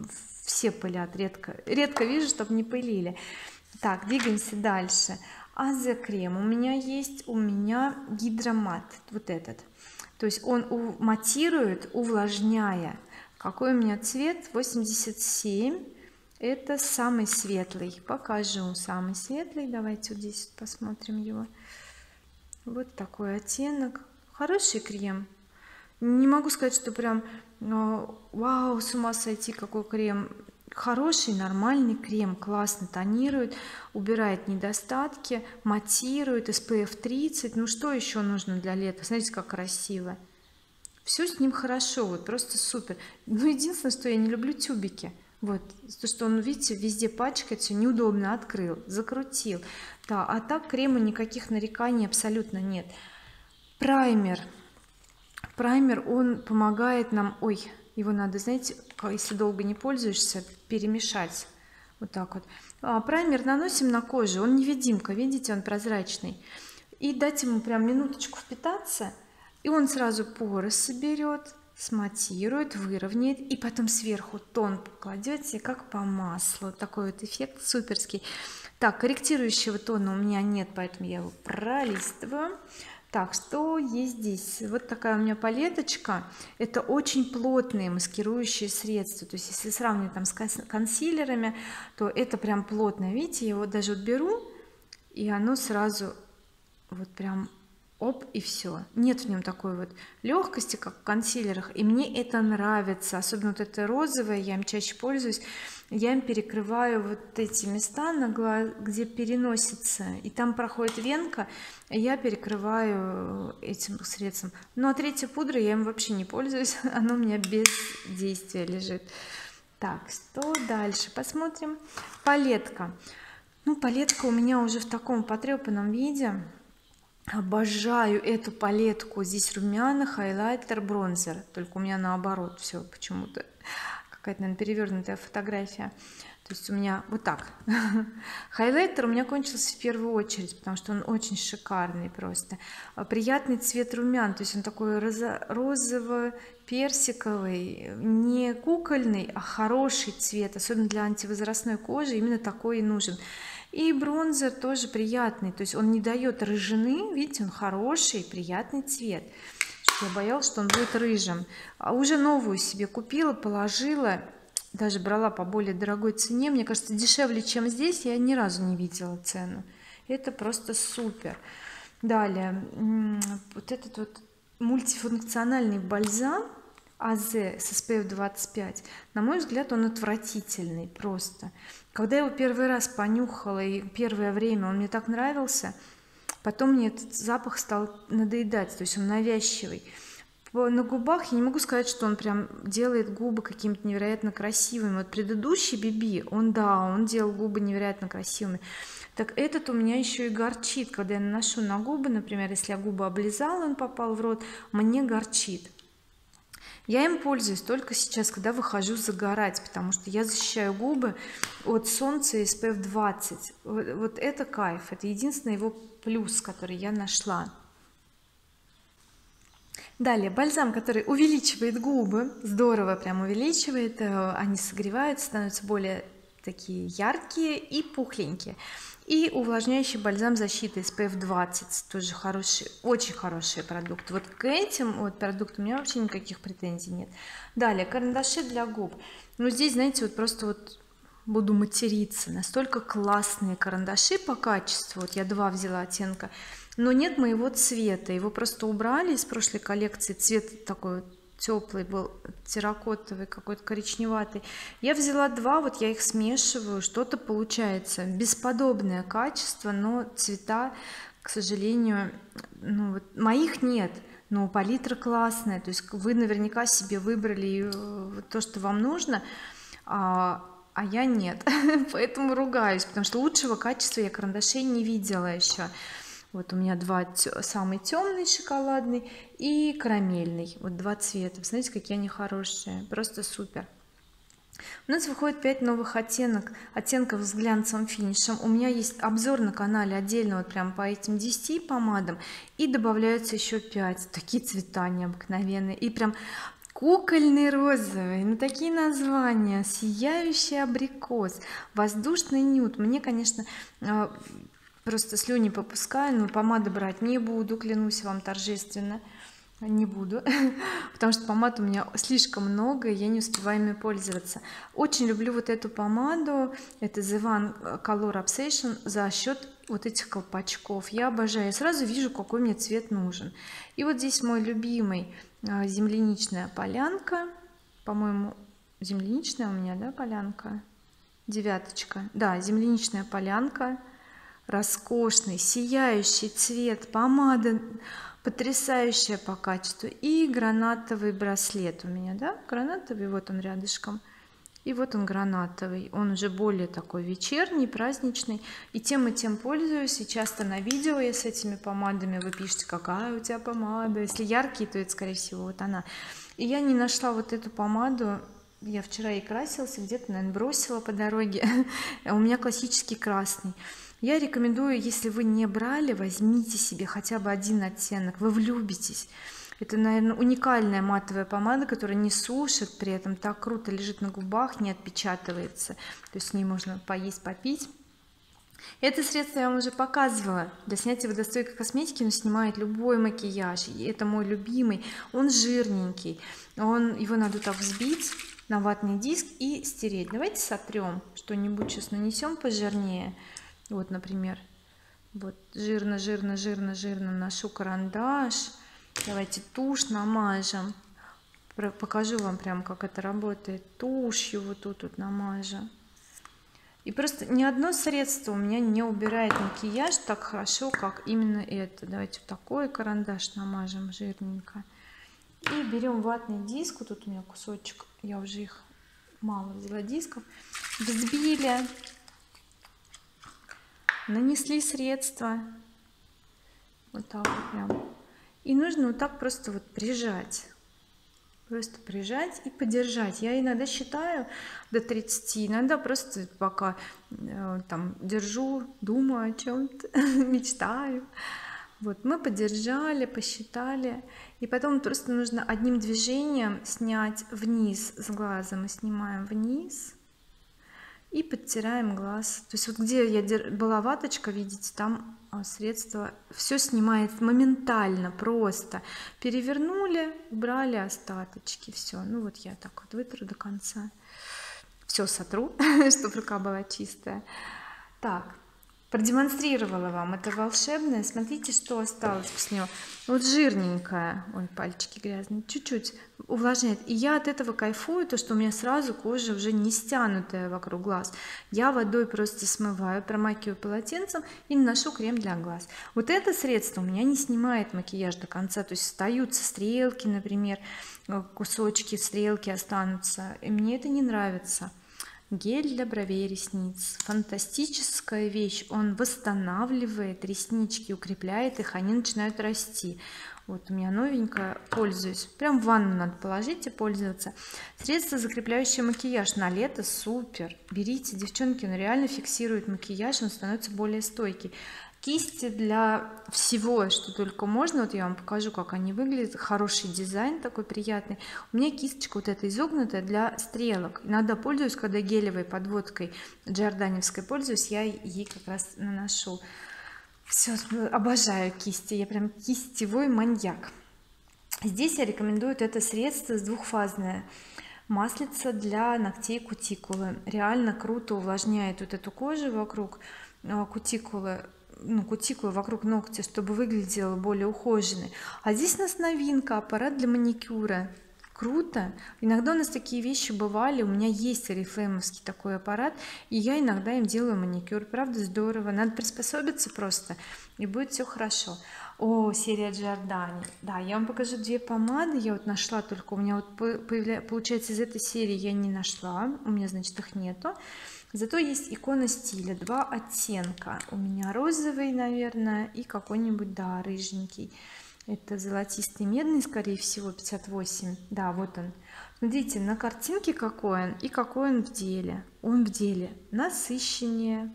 все пылят, редко вижу, чтобы не пылили. Так, двигаемся дальше. Азе крем у меня гидромат, вот этот, то есть он матирует, увлажняя. Какой у меня цвет? 87, это самый светлый, покажу самый светлый, давайте вот здесь посмотрим его. Вот такой оттенок, хороший крем. Не могу сказать, что прям вау, с ума сойти, какой крем. Хороший, нормальный крем, классно тонирует, убирает недостатки, матирует, SPF 30. Ну что еще нужно для лета? Смотрите, как красиво. Все с ним хорошо, вот просто супер. Но единственное, что я не люблю тюбики. Вот, то, что он, видите, везде пачкается, неудобно, открыл, закрутил. Да, а так крема никаких нареканий абсолютно нет. Праймер. Праймер, он помогает нам, ой, его надо, знаете, если долго не пользуешься, перемешать. Вот так вот. Праймер наносим на кожу, он невидимка, видите, он прозрачный. И дать ему прям минуточку впитаться, и он сразу поры соберет, сматирует, выровняет, и потом сверху тон покладете, как по маслу. Такой вот эффект суперский. Так, корректирующего тона у меня нет, поэтому я его пролистываю. Так, что есть здесь? Вот такая у меня палеточка. Это очень плотные маскирующие средства. То есть если сравнивать там с консилерами, то это прям плотно. Видите, я его даже беру, и оно сразу вот прям оп, и все. Нет в нем такой вот легкости, как в консилерах, и мне это нравится. Особенно вот это розовое, я им чаще пользуюсь. Я им перекрываю вот эти места на глаз, где переносится, и там проходит венка, я перекрываю этим средством. Ну а третья пудра, я им вообще не пользуюсь, она у меня без действия лежит. Так, что дальше? Посмотрим. Палетка. Ну, палетка у меня уже в таком потрепанном виде. Обожаю эту палетку. Здесь румяна, хайлайтер, бронзер. Только у меня наоборот все почему-то. Какая-то, наверное, перевернутая фотография. То есть у меня вот так. Хайлайтер у меня кончился в первую очередь, потому что он очень шикарный просто. Приятный цвет румян. То есть он такой розово-персиковый. Не кукольный, а хороший цвет. Особенно для антивозрастной кожи именно такой и нужен. И бронзер тоже приятный, то есть он не дает рыжины, видите, он хороший, приятный цвет. Я боялась, что он будет рыжим. А уже новую себе купила, положила, даже брала по более дорогой цене. Мне кажется, дешевле, чем здесь, я ни разу не видела цену. Это просто супер. Далее, вот этот вот мультифункциональный бальзам АЗ с SPF 25, на мой взгляд, он отвратительный просто. Когда я его первый раз понюхала, и первое время он мне так нравился, потом мне этот запах стал надоедать, то есть он навязчивый. На губах я не могу сказать, что он прям делает губы какими-то невероятно красивыми. Вот предыдущий Биби, он делал губы невероятно красивыми. Так этот у меня еще и горчит, когда я наношу на губы, например, если я губы облизала, он попал в рот, мне горчит. Я им пользуюсь только сейчас, когда выхожу загорать, потому что я защищаю губы от солнца и SPF 20. Вот это кайф, это единственный его плюс, который я нашла. Далее, бальзам, который увеличивает губы, здорово прям увеличивает, они согреваются, становятся более такие яркие и пухленькие. И увлажняющий бальзам защиты SPF 20, тоже хороший, очень хороший продукт. Вот к этим вот продуктам у меня вообще никаких претензий нет. Далее, карандаши для губ. Ну здесь, знаете, вот просто вот буду материться, настолько классные карандаши по качеству. Вот я два взяла оттенка, но нет моего цвета, его просто убрали из прошлой коллекции. Цвет такой вот теплый был, терракотовый, какой-то коричневатый. Я взяла два, вот я их смешиваю, что-то получается. Бесподобное качество, но цвета, к сожалению, ну, вот моих нет, но палитра классная. То есть вы наверняка себе выбрали то, что вам нужно, а я нет. Поэтому ругаюсь, потому что лучшего качества я карандашей не видела еще. Вот у меня два, самый темный шоколадный и карамельный, вот два цвета. Смотрите, какие они хорошие, просто супер. У нас выходит 5 новых оттенков с глянцевым финишем. У меня есть обзор на канале отдельно вот прям по этим 10 помадам, и добавляются еще 5. Такие цвета необыкновенные, и прям кукольный розовый, ну такие названия: сияющий абрикос, воздушный нюд. Мне, конечно, просто слюни попускаю, но помаду брать не буду, клянусь вам торжественно, не буду, потому что помад у меня слишком много, я не успеваю ими пользоваться. Очень люблю вот эту помаду, это the one color obsession, за счет вот этих колпачков. Я обожаю, я сразу вижу, какой мне цвет нужен. И вот здесь мой любимый земляничная полянка, по-моему, земляничная у меня, да, полянка, девяточка, да, земляничная полянка. Роскошный, сияющий цвет, помада потрясающая по качеству, и гранатовый браслет у меня, да, гранатовый, вот он рядышком, И вот он гранатовый, он уже более такой вечерний, праздничный. И тем пользуюсь, и часто на видео я с этими помадами, вы пишете, какая у тебя помада, если яркие, то это скорее всего вот она. И я не нашла вот эту помаду, я вчера и красилась, где-то, наверное, бросила по дороге. У меня классический красный. Я рекомендую, если вы не брали, возьмите себе хотя бы один оттенок, вы влюбитесь. Это, наверное, уникальная матовая помада, которая не сушит, при этом так круто лежит на губах, не отпечатывается, то есть с ней можно поесть, попить. Это средство я вам уже показывала для снятия водостойкой косметики, но снимает любой макияж, и это мой любимый. Он жирненький, его надо так взбить на ватный диск и стереть. Давайте сотрем что-нибудь, сейчас нанесем пожирнее. Вот, например, вот жирно, жирно, жирно, жирно наношу карандаш. Давайте тушь намажем. Покажу вам прям, как это работает. Тушью вот тут вот намажем. И просто ни одно средство у меня не убирает макияж так хорошо, как именно это. Давайте вот такой карандаш намажем жирненько. И берем ватный диск. Вот тут у меня кусочек. Я уже их мало взяла дисков. Взбили. Нанесли средство вот так вот прям, и нужно вот так просто вот прижать, просто прижать и подержать. Я иногда считаю до 30, иногда просто пока там держу, думаю о чем-то, мечтаю. Вот мы подержали, посчитали, и потом просто нужно одним движением снять вниз с глаза. Мы снимаем вниз и подтираем глаз. То есть вот где я была ваточка, видите, там средство все снимает моментально, просто перевернули, убрали остаточки, все. Ну вот я так вот вытру до конца, все сотру, чтобы рука была чистая. Так, продемонстрировала вам это волшебное. Смотрите, что осталось с нее. Вот жирненькая, ой, пальчики грязные, чуть-чуть увлажняет. И я от этого кайфую, то что у меня сразу кожа уже не стянутая вокруг глаз. Я водой просто смываю, промакиваю полотенцем и наношу крем для глаз. Вот это средство у меня не снимает макияж до конца, то есть остаются стрелки, например, кусочки стрелки останутся, и мне это не нравится. Гель для бровей и ресниц, фантастическая вещь, он восстанавливает реснички, укрепляет их, они начинают расти. Вот у меня новенькая, пользуюсь, прям в ванну надо положить и пользоваться. Средство, закрепляющее макияж, на лето супер, берите, девчонки, он реально фиксирует макияж, он становится более стойкий. Кисти для всего, что только можно. Вот я вам покажу, как они выглядят. Хороший дизайн такой приятный. У меня кисточка вот эта изогнутая для стрелок. Иногда пользуюсь, когда гелевой подводкой джорданевской пользуюсь, я ей как раз наношу. Все, обожаю кисти, я прям кистевой маньяк. Здесь я рекомендую вот это средство с двухфазное. Маслица для ногтей кутикулы. Реально круто увлажняет вот эту кожу вокруг кутикулы. Ну, кутикулы вокруг ногтя, чтобы выглядела более ухоженной. А здесь у нас новинка, аппарат для маникюра. Круто. Иногда у нас такие вещи бывали. У меня есть орифлеймовский такой аппарат, и я иногда им делаю маникюр. Правда, здорово. Надо приспособиться просто, и будет все хорошо. О, серия Giordani. Да, я вам покажу две помады. Я вот нашла только, у меня вот получается из этой серии я не нашла. У меня, значит, их нету. Зато есть икона стиля, два оттенка. У меня розовый, наверное, и какой-нибудь, да, рыженький. Это золотистый медный, скорее всего, 58. Да, вот он. Смотрите, на картинке какой он и какой он в деле. Он в деле насыщеннее.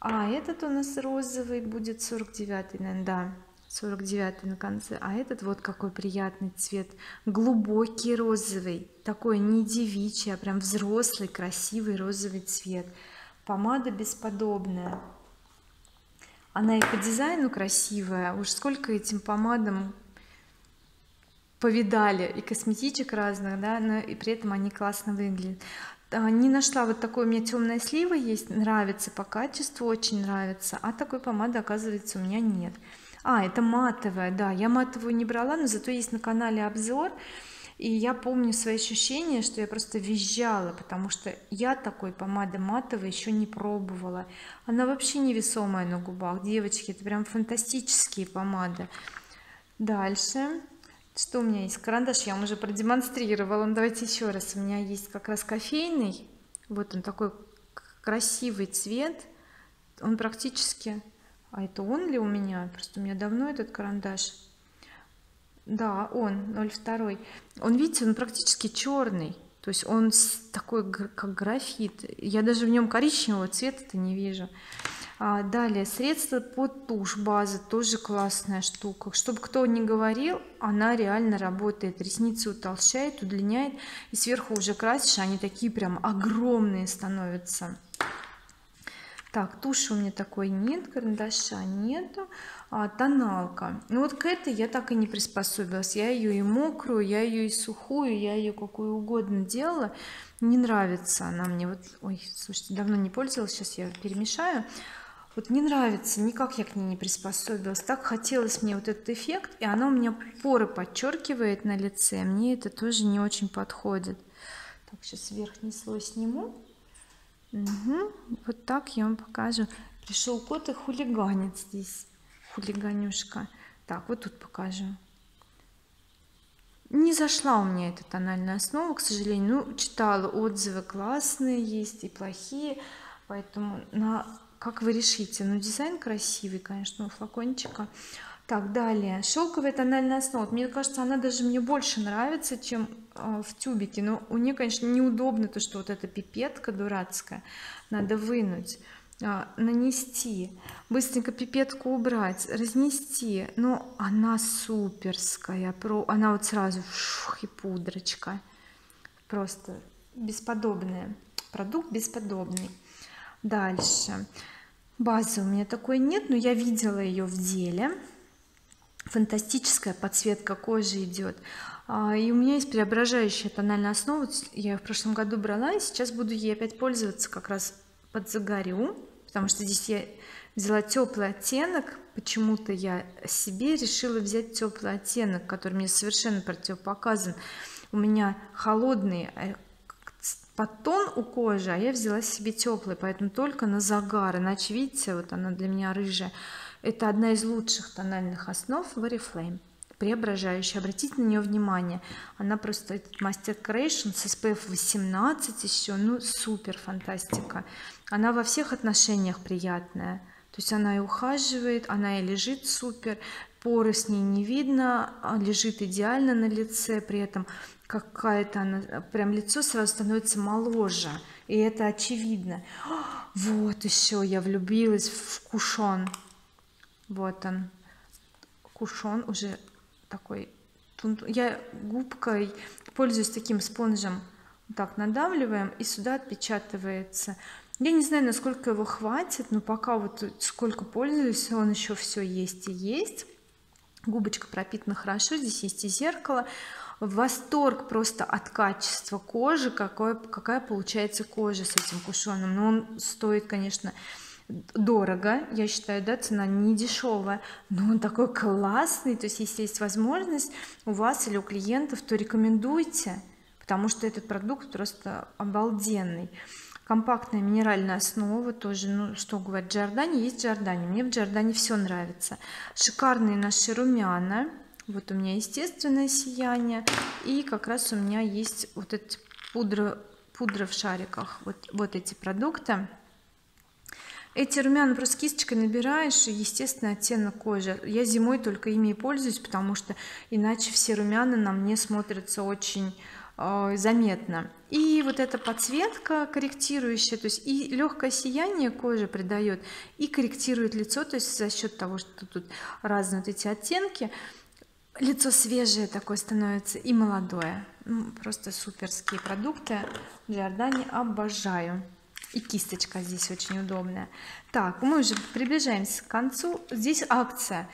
А этот у нас розовый будет 49, наверное, да, 49 на конце. А этот вот какой приятный цвет, глубокий розовый, такой не девичий, а прям взрослый, красивый розовый цвет. Помада бесподобная, она и по дизайну красивая. Уж сколько этим помадам повидали и косметичек разных, да, но и при этом они классно выглядят. Не нашла вот такой, у меня темная слива есть, нравится по качеству, очень нравится, а такой помады, оказывается, у меня нет. А это матовая, да, я матовую не брала, но зато есть на канале обзор, и я помню свои ощущения, что я просто визжала, потому что я такой помады матовой еще не пробовала. Она вообще невесомая на губах, девочки, это прям фантастические помады. Дальше Что у меня есть? Карандаш я вам уже продемонстрировала. Ну, давайте еще раз. У меня есть как раз кофейный. Вот он такой красивый цвет. Он практически... А это он ли у меня? Просто у меня давно этот карандаш. Да, он 0,2. Он, видите, он практически черный. То есть он такой, как графит. Я даже в нем коричневого цвета-то не вижу. Далее средство под тушь база, тоже классная штука, чтобы кто ни говорил, она реально работает. Ресницы утолщает, удлиняет, и сверху уже красишь, они такие прям огромные становятся. Так, туши у меня такой нет, карандаша нету. Тоналка, ну вот к этой я так и не приспособилась. Я ее и мокрую, я ее и сухую, я ее какую угодно делала, не нравится она мне. Вот, ой, слушайте, давно не пользовалась, сейчас я перемешаю. Вот не нравится, никак я к ней не приспособилась. Так хотелось мне вот этот эффект, и она у меня поры подчеркивает на лице, мне это тоже не очень подходит. Так, сейчас верхний слой сниму. Угу. Вот так я вам покажу. Пришел кот и хулиганит здесь, хулиганюшка. Так, вот тут покажу. Не зашла у меня эта тональная основа, к сожалению. Ну, читала отзывы, классные есть и плохие, поэтому как вы решите. Но дизайн красивый, конечно, у флакончика. Так, далее шелковая тональная основа. Мне кажется, она даже мне больше нравится, чем в тюбике. Но у нее, конечно, неудобно то, что вот эта пипетка дурацкая, надо вынуть, нанести, быстренько пипетку убрать, разнести. Но она суперская, она вот сразу и пудрочка, просто бесподобная, продукт бесподобный. Дальше базы у меня такой нет, но я видела ее в деле. Фантастическая подсветка кожи идет. И у меня есть преображающая тональная основа, я ее в прошлом году брала, и сейчас буду ей опять пользоваться, как раз подзагорю, потому что здесь я взяла теплый оттенок. Почему-то я себе решила взять теплый оттенок, который мне совершенно противопоказан. У меня холодный подтон у кожи, а я взяла себе теплый, поэтому только на загар. Иначе, видите, вот она для меня рыжая. Это одна из лучших тональных основ в Oriflame, преображающая. Обратите на нее внимание, она просто, этот мастер крейшн с SPF 18 еще, ну супер фантастика. Она во всех отношениях приятная, то есть она и ухаживает, она и лежит супер, поры с ней не видно, лежит идеально на лице, при этом какая-то она, прям лицо сразу становится моложе, и это очевидно. Вот еще я влюбилась в кушон. Вот он, кушон уже такой, я губкой пользуюсь таким спонжем, так надавливаем, и сюда отпечатывается. Я не знаю, насколько его хватит, но пока вот сколько пользуюсь, он еще все есть и есть. Губочка пропитана хорошо, здесь есть и зеркало. Восторг просто от качества кожи, какая получается кожа с этим кушоном. Но он стоит, конечно, дорого, я считаю, да, цена не дешевая, но он такой классный. То есть если есть возможность у вас или у клиентов, то рекомендуйте, потому что этот продукт просто обалденный. Компактная минеральная основа тоже, ну что говорить, Giordani есть Giordani, мне в Giordani все нравится. Шикарные наши румяна, вот у меня естественное сияние, и как раз у меня есть вот эти пудра в шариках, вот эти продукты. Эти румяна просто кисточкой набираешь, и естественный оттенок кожи. Я зимой только ими и пользуюсь, потому что иначе все румяна на мне смотрятся очень заметно. И вот эта подсветка корректирующая, то есть и легкое сияние кожи придает, и корректирует лицо, то есть за счет того, что тут разные вот эти оттенки, лицо свежее такое становится и молодое. Ну, просто суперские продукты Giordani, обожаю. И кисточка здесь очень удобная. Так, мы уже приближаемся к концу. Здесь акция,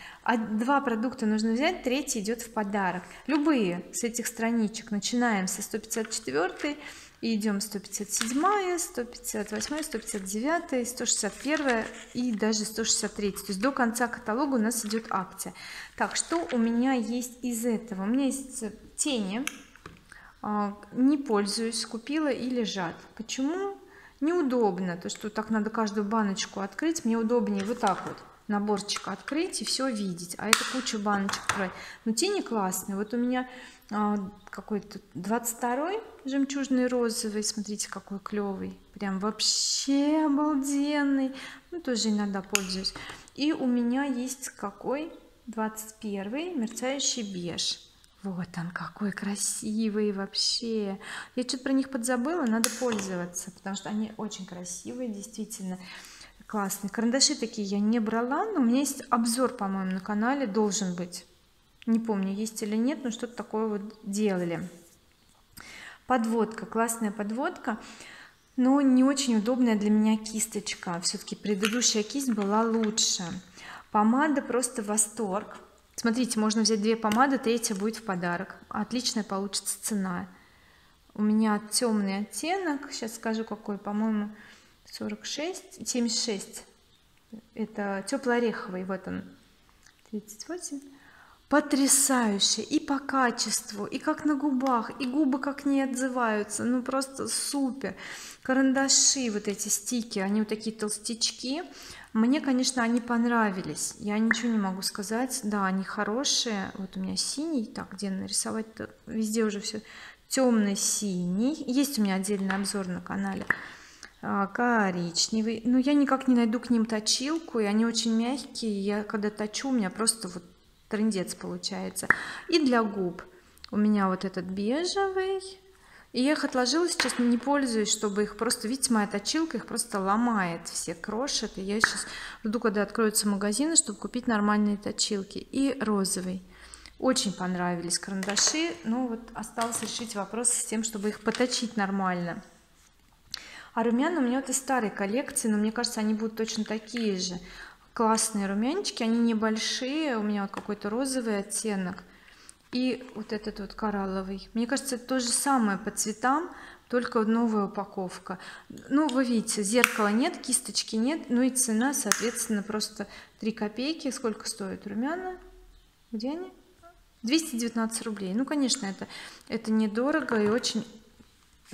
два продукта нужно взять, третий идет в подарок. Любые с этих страничек, начинаем со 154 и идем 157, 158, 159, 161 и даже 163. То есть до конца каталога у нас идет акция. Так, что у меня есть из этого? У меня есть тени, не пользуюсь, купила и лежат. Почему? Неудобно, то что так надо каждую баночку открыть, мне удобнее вот так вот наборчик открыть и все видеть, а это кучу баночек брать. Но тени классные. Вот у меня какой-то 22-й жемчужный розовый, смотрите, какой клевый, прям вообще обалденный. Ну, тоже иногда пользуюсь. И у меня есть какой 21-й мерцающий беж. Вот он какой красивый вообще. Я что-то про них подзабыла, надо пользоваться, потому что они очень красивые, действительно классные. Карандаши такие я не брала, но у меня есть обзор, по-моему, на канале должен быть, не помню, есть или нет, но что-то такое вот делали. Подводка, классная подводка, но не очень удобная для меня кисточка, все-таки предыдущая кисть была лучше. Помада просто восторг. Смотрите, можно взять две помады, третья будет в подарок. Отличная получится цена. У меня темный оттенок, сейчас скажу какой, по-моему 46, 76, это тепло-ореховый, вот он 38. Потрясающе и по качеству, и как на губах, и губы как не отзываются, ну просто супер. Карандаши, вот эти стики, они вот такие толстячки, мне, конечно, они понравились, я ничего не могу сказать, да, они хорошие. Вот у меня синий, так, где нарисовать-то, везде уже все темно-синий, есть у меня отдельный обзор на канале. Коричневый, но я никак не найду к ним точилку, и они очень мягкие, я когда точу, у меня просто вот трындец получается. И для губ у меня вот этот бежевый, и я их отложила, сейчас не пользуюсь, чтобы их просто, видите, моя точилка их просто ломает, все крошит, и я сейчас жду, когда откроются магазины, чтобы купить нормальные точилки. И розовый, очень понравились карандаши, но вот осталось решить вопрос с тем, чтобы их поточить нормально. А румяна у меня вот из старой коллекции, но мне кажется, они будут точно такие же. Классные румянчики, они небольшие, у меня вот какой-то розовый оттенок и вот этот вот коралловый. Мне кажется, это то же самое по цветам, только новая упаковка. Ну, вы видите, зеркала нет, кисточки нет, ну и цена, соответственно, просто 3 копейки. Сколько стоит румяна? Где они? 219 рублей. Ну, конечно, это недорого и очень...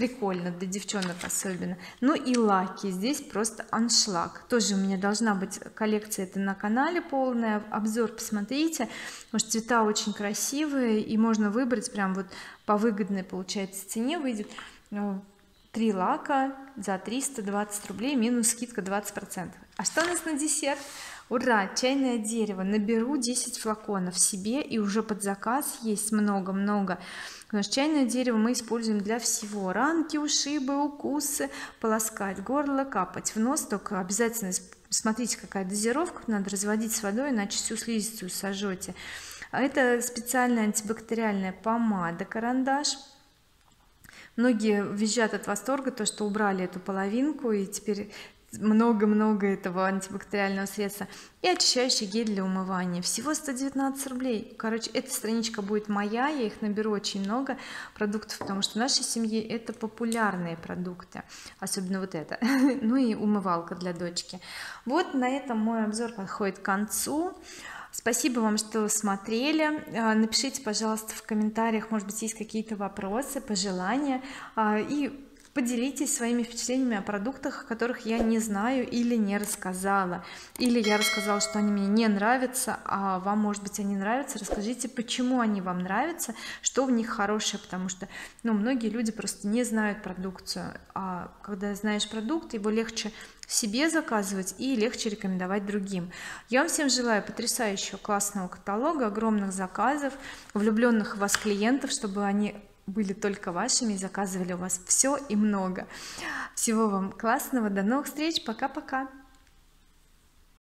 прикольно для девчонок особенно. Ну и лаки, здесь просто аншлаг, тоже у меня должна быть коллекция, это на канале полная, обзор посмотрите, потому что цвета очень красивые и можно выбрать прям вот по выгодной, получается, цене выйдет. 3 лака за 320 рублей минус скидка 20%. А что у нас на десерт? Ура, чайное дерево. Наберу 10 флаконов себе, и уже под заказ есть много-много, потому что чайное дерево мы используем для всего: ранки, ушибы, укусы, полоскать горло, капать в нос. Только обязательно смотрите, какая дозировка, надо разводить с водой, иначе всю слизистую сожжете. А это специальная антибактериальная помада карандаш. Многие визжат от восторга, то что убрали эту половинку, и теперь много-много этого антибактериального средства. И очищающий гель для умывания, всего 119 рублей. Короче, эта страничка будет моя, я их наберу очень много продуктов, потому что в нашей семье это популярные продукты, особенно вот это. Ну и умывалка для дочки. Вот на этом мой обзор подходит к концу. Спасибо вам, что смотрели. Напишите, пожалуйста, в комментариях, может быть, есть какие-то вопросы, пожелания, и поделитесь своими впечатлениями о продуктах, о которых я не знаю или не рассказала, или я рассказала, что они мне не нравятся, а вам, может быть, они нравятся. Расскажите, почему они вам нравятся, что в них хорошее, потому что, ну, многие люди просто не знают продукцию, а когда знаешь продукт, его легче себе заказывать и легче рекомендовать другим. Я вам всем желаю потрясающего классного каталога, огромных заказов, влюбленных в вас клиентов, чтобы они были только вашими и заказывали у вас все и много. Всего вам классного, до новых встреч, пока-пока.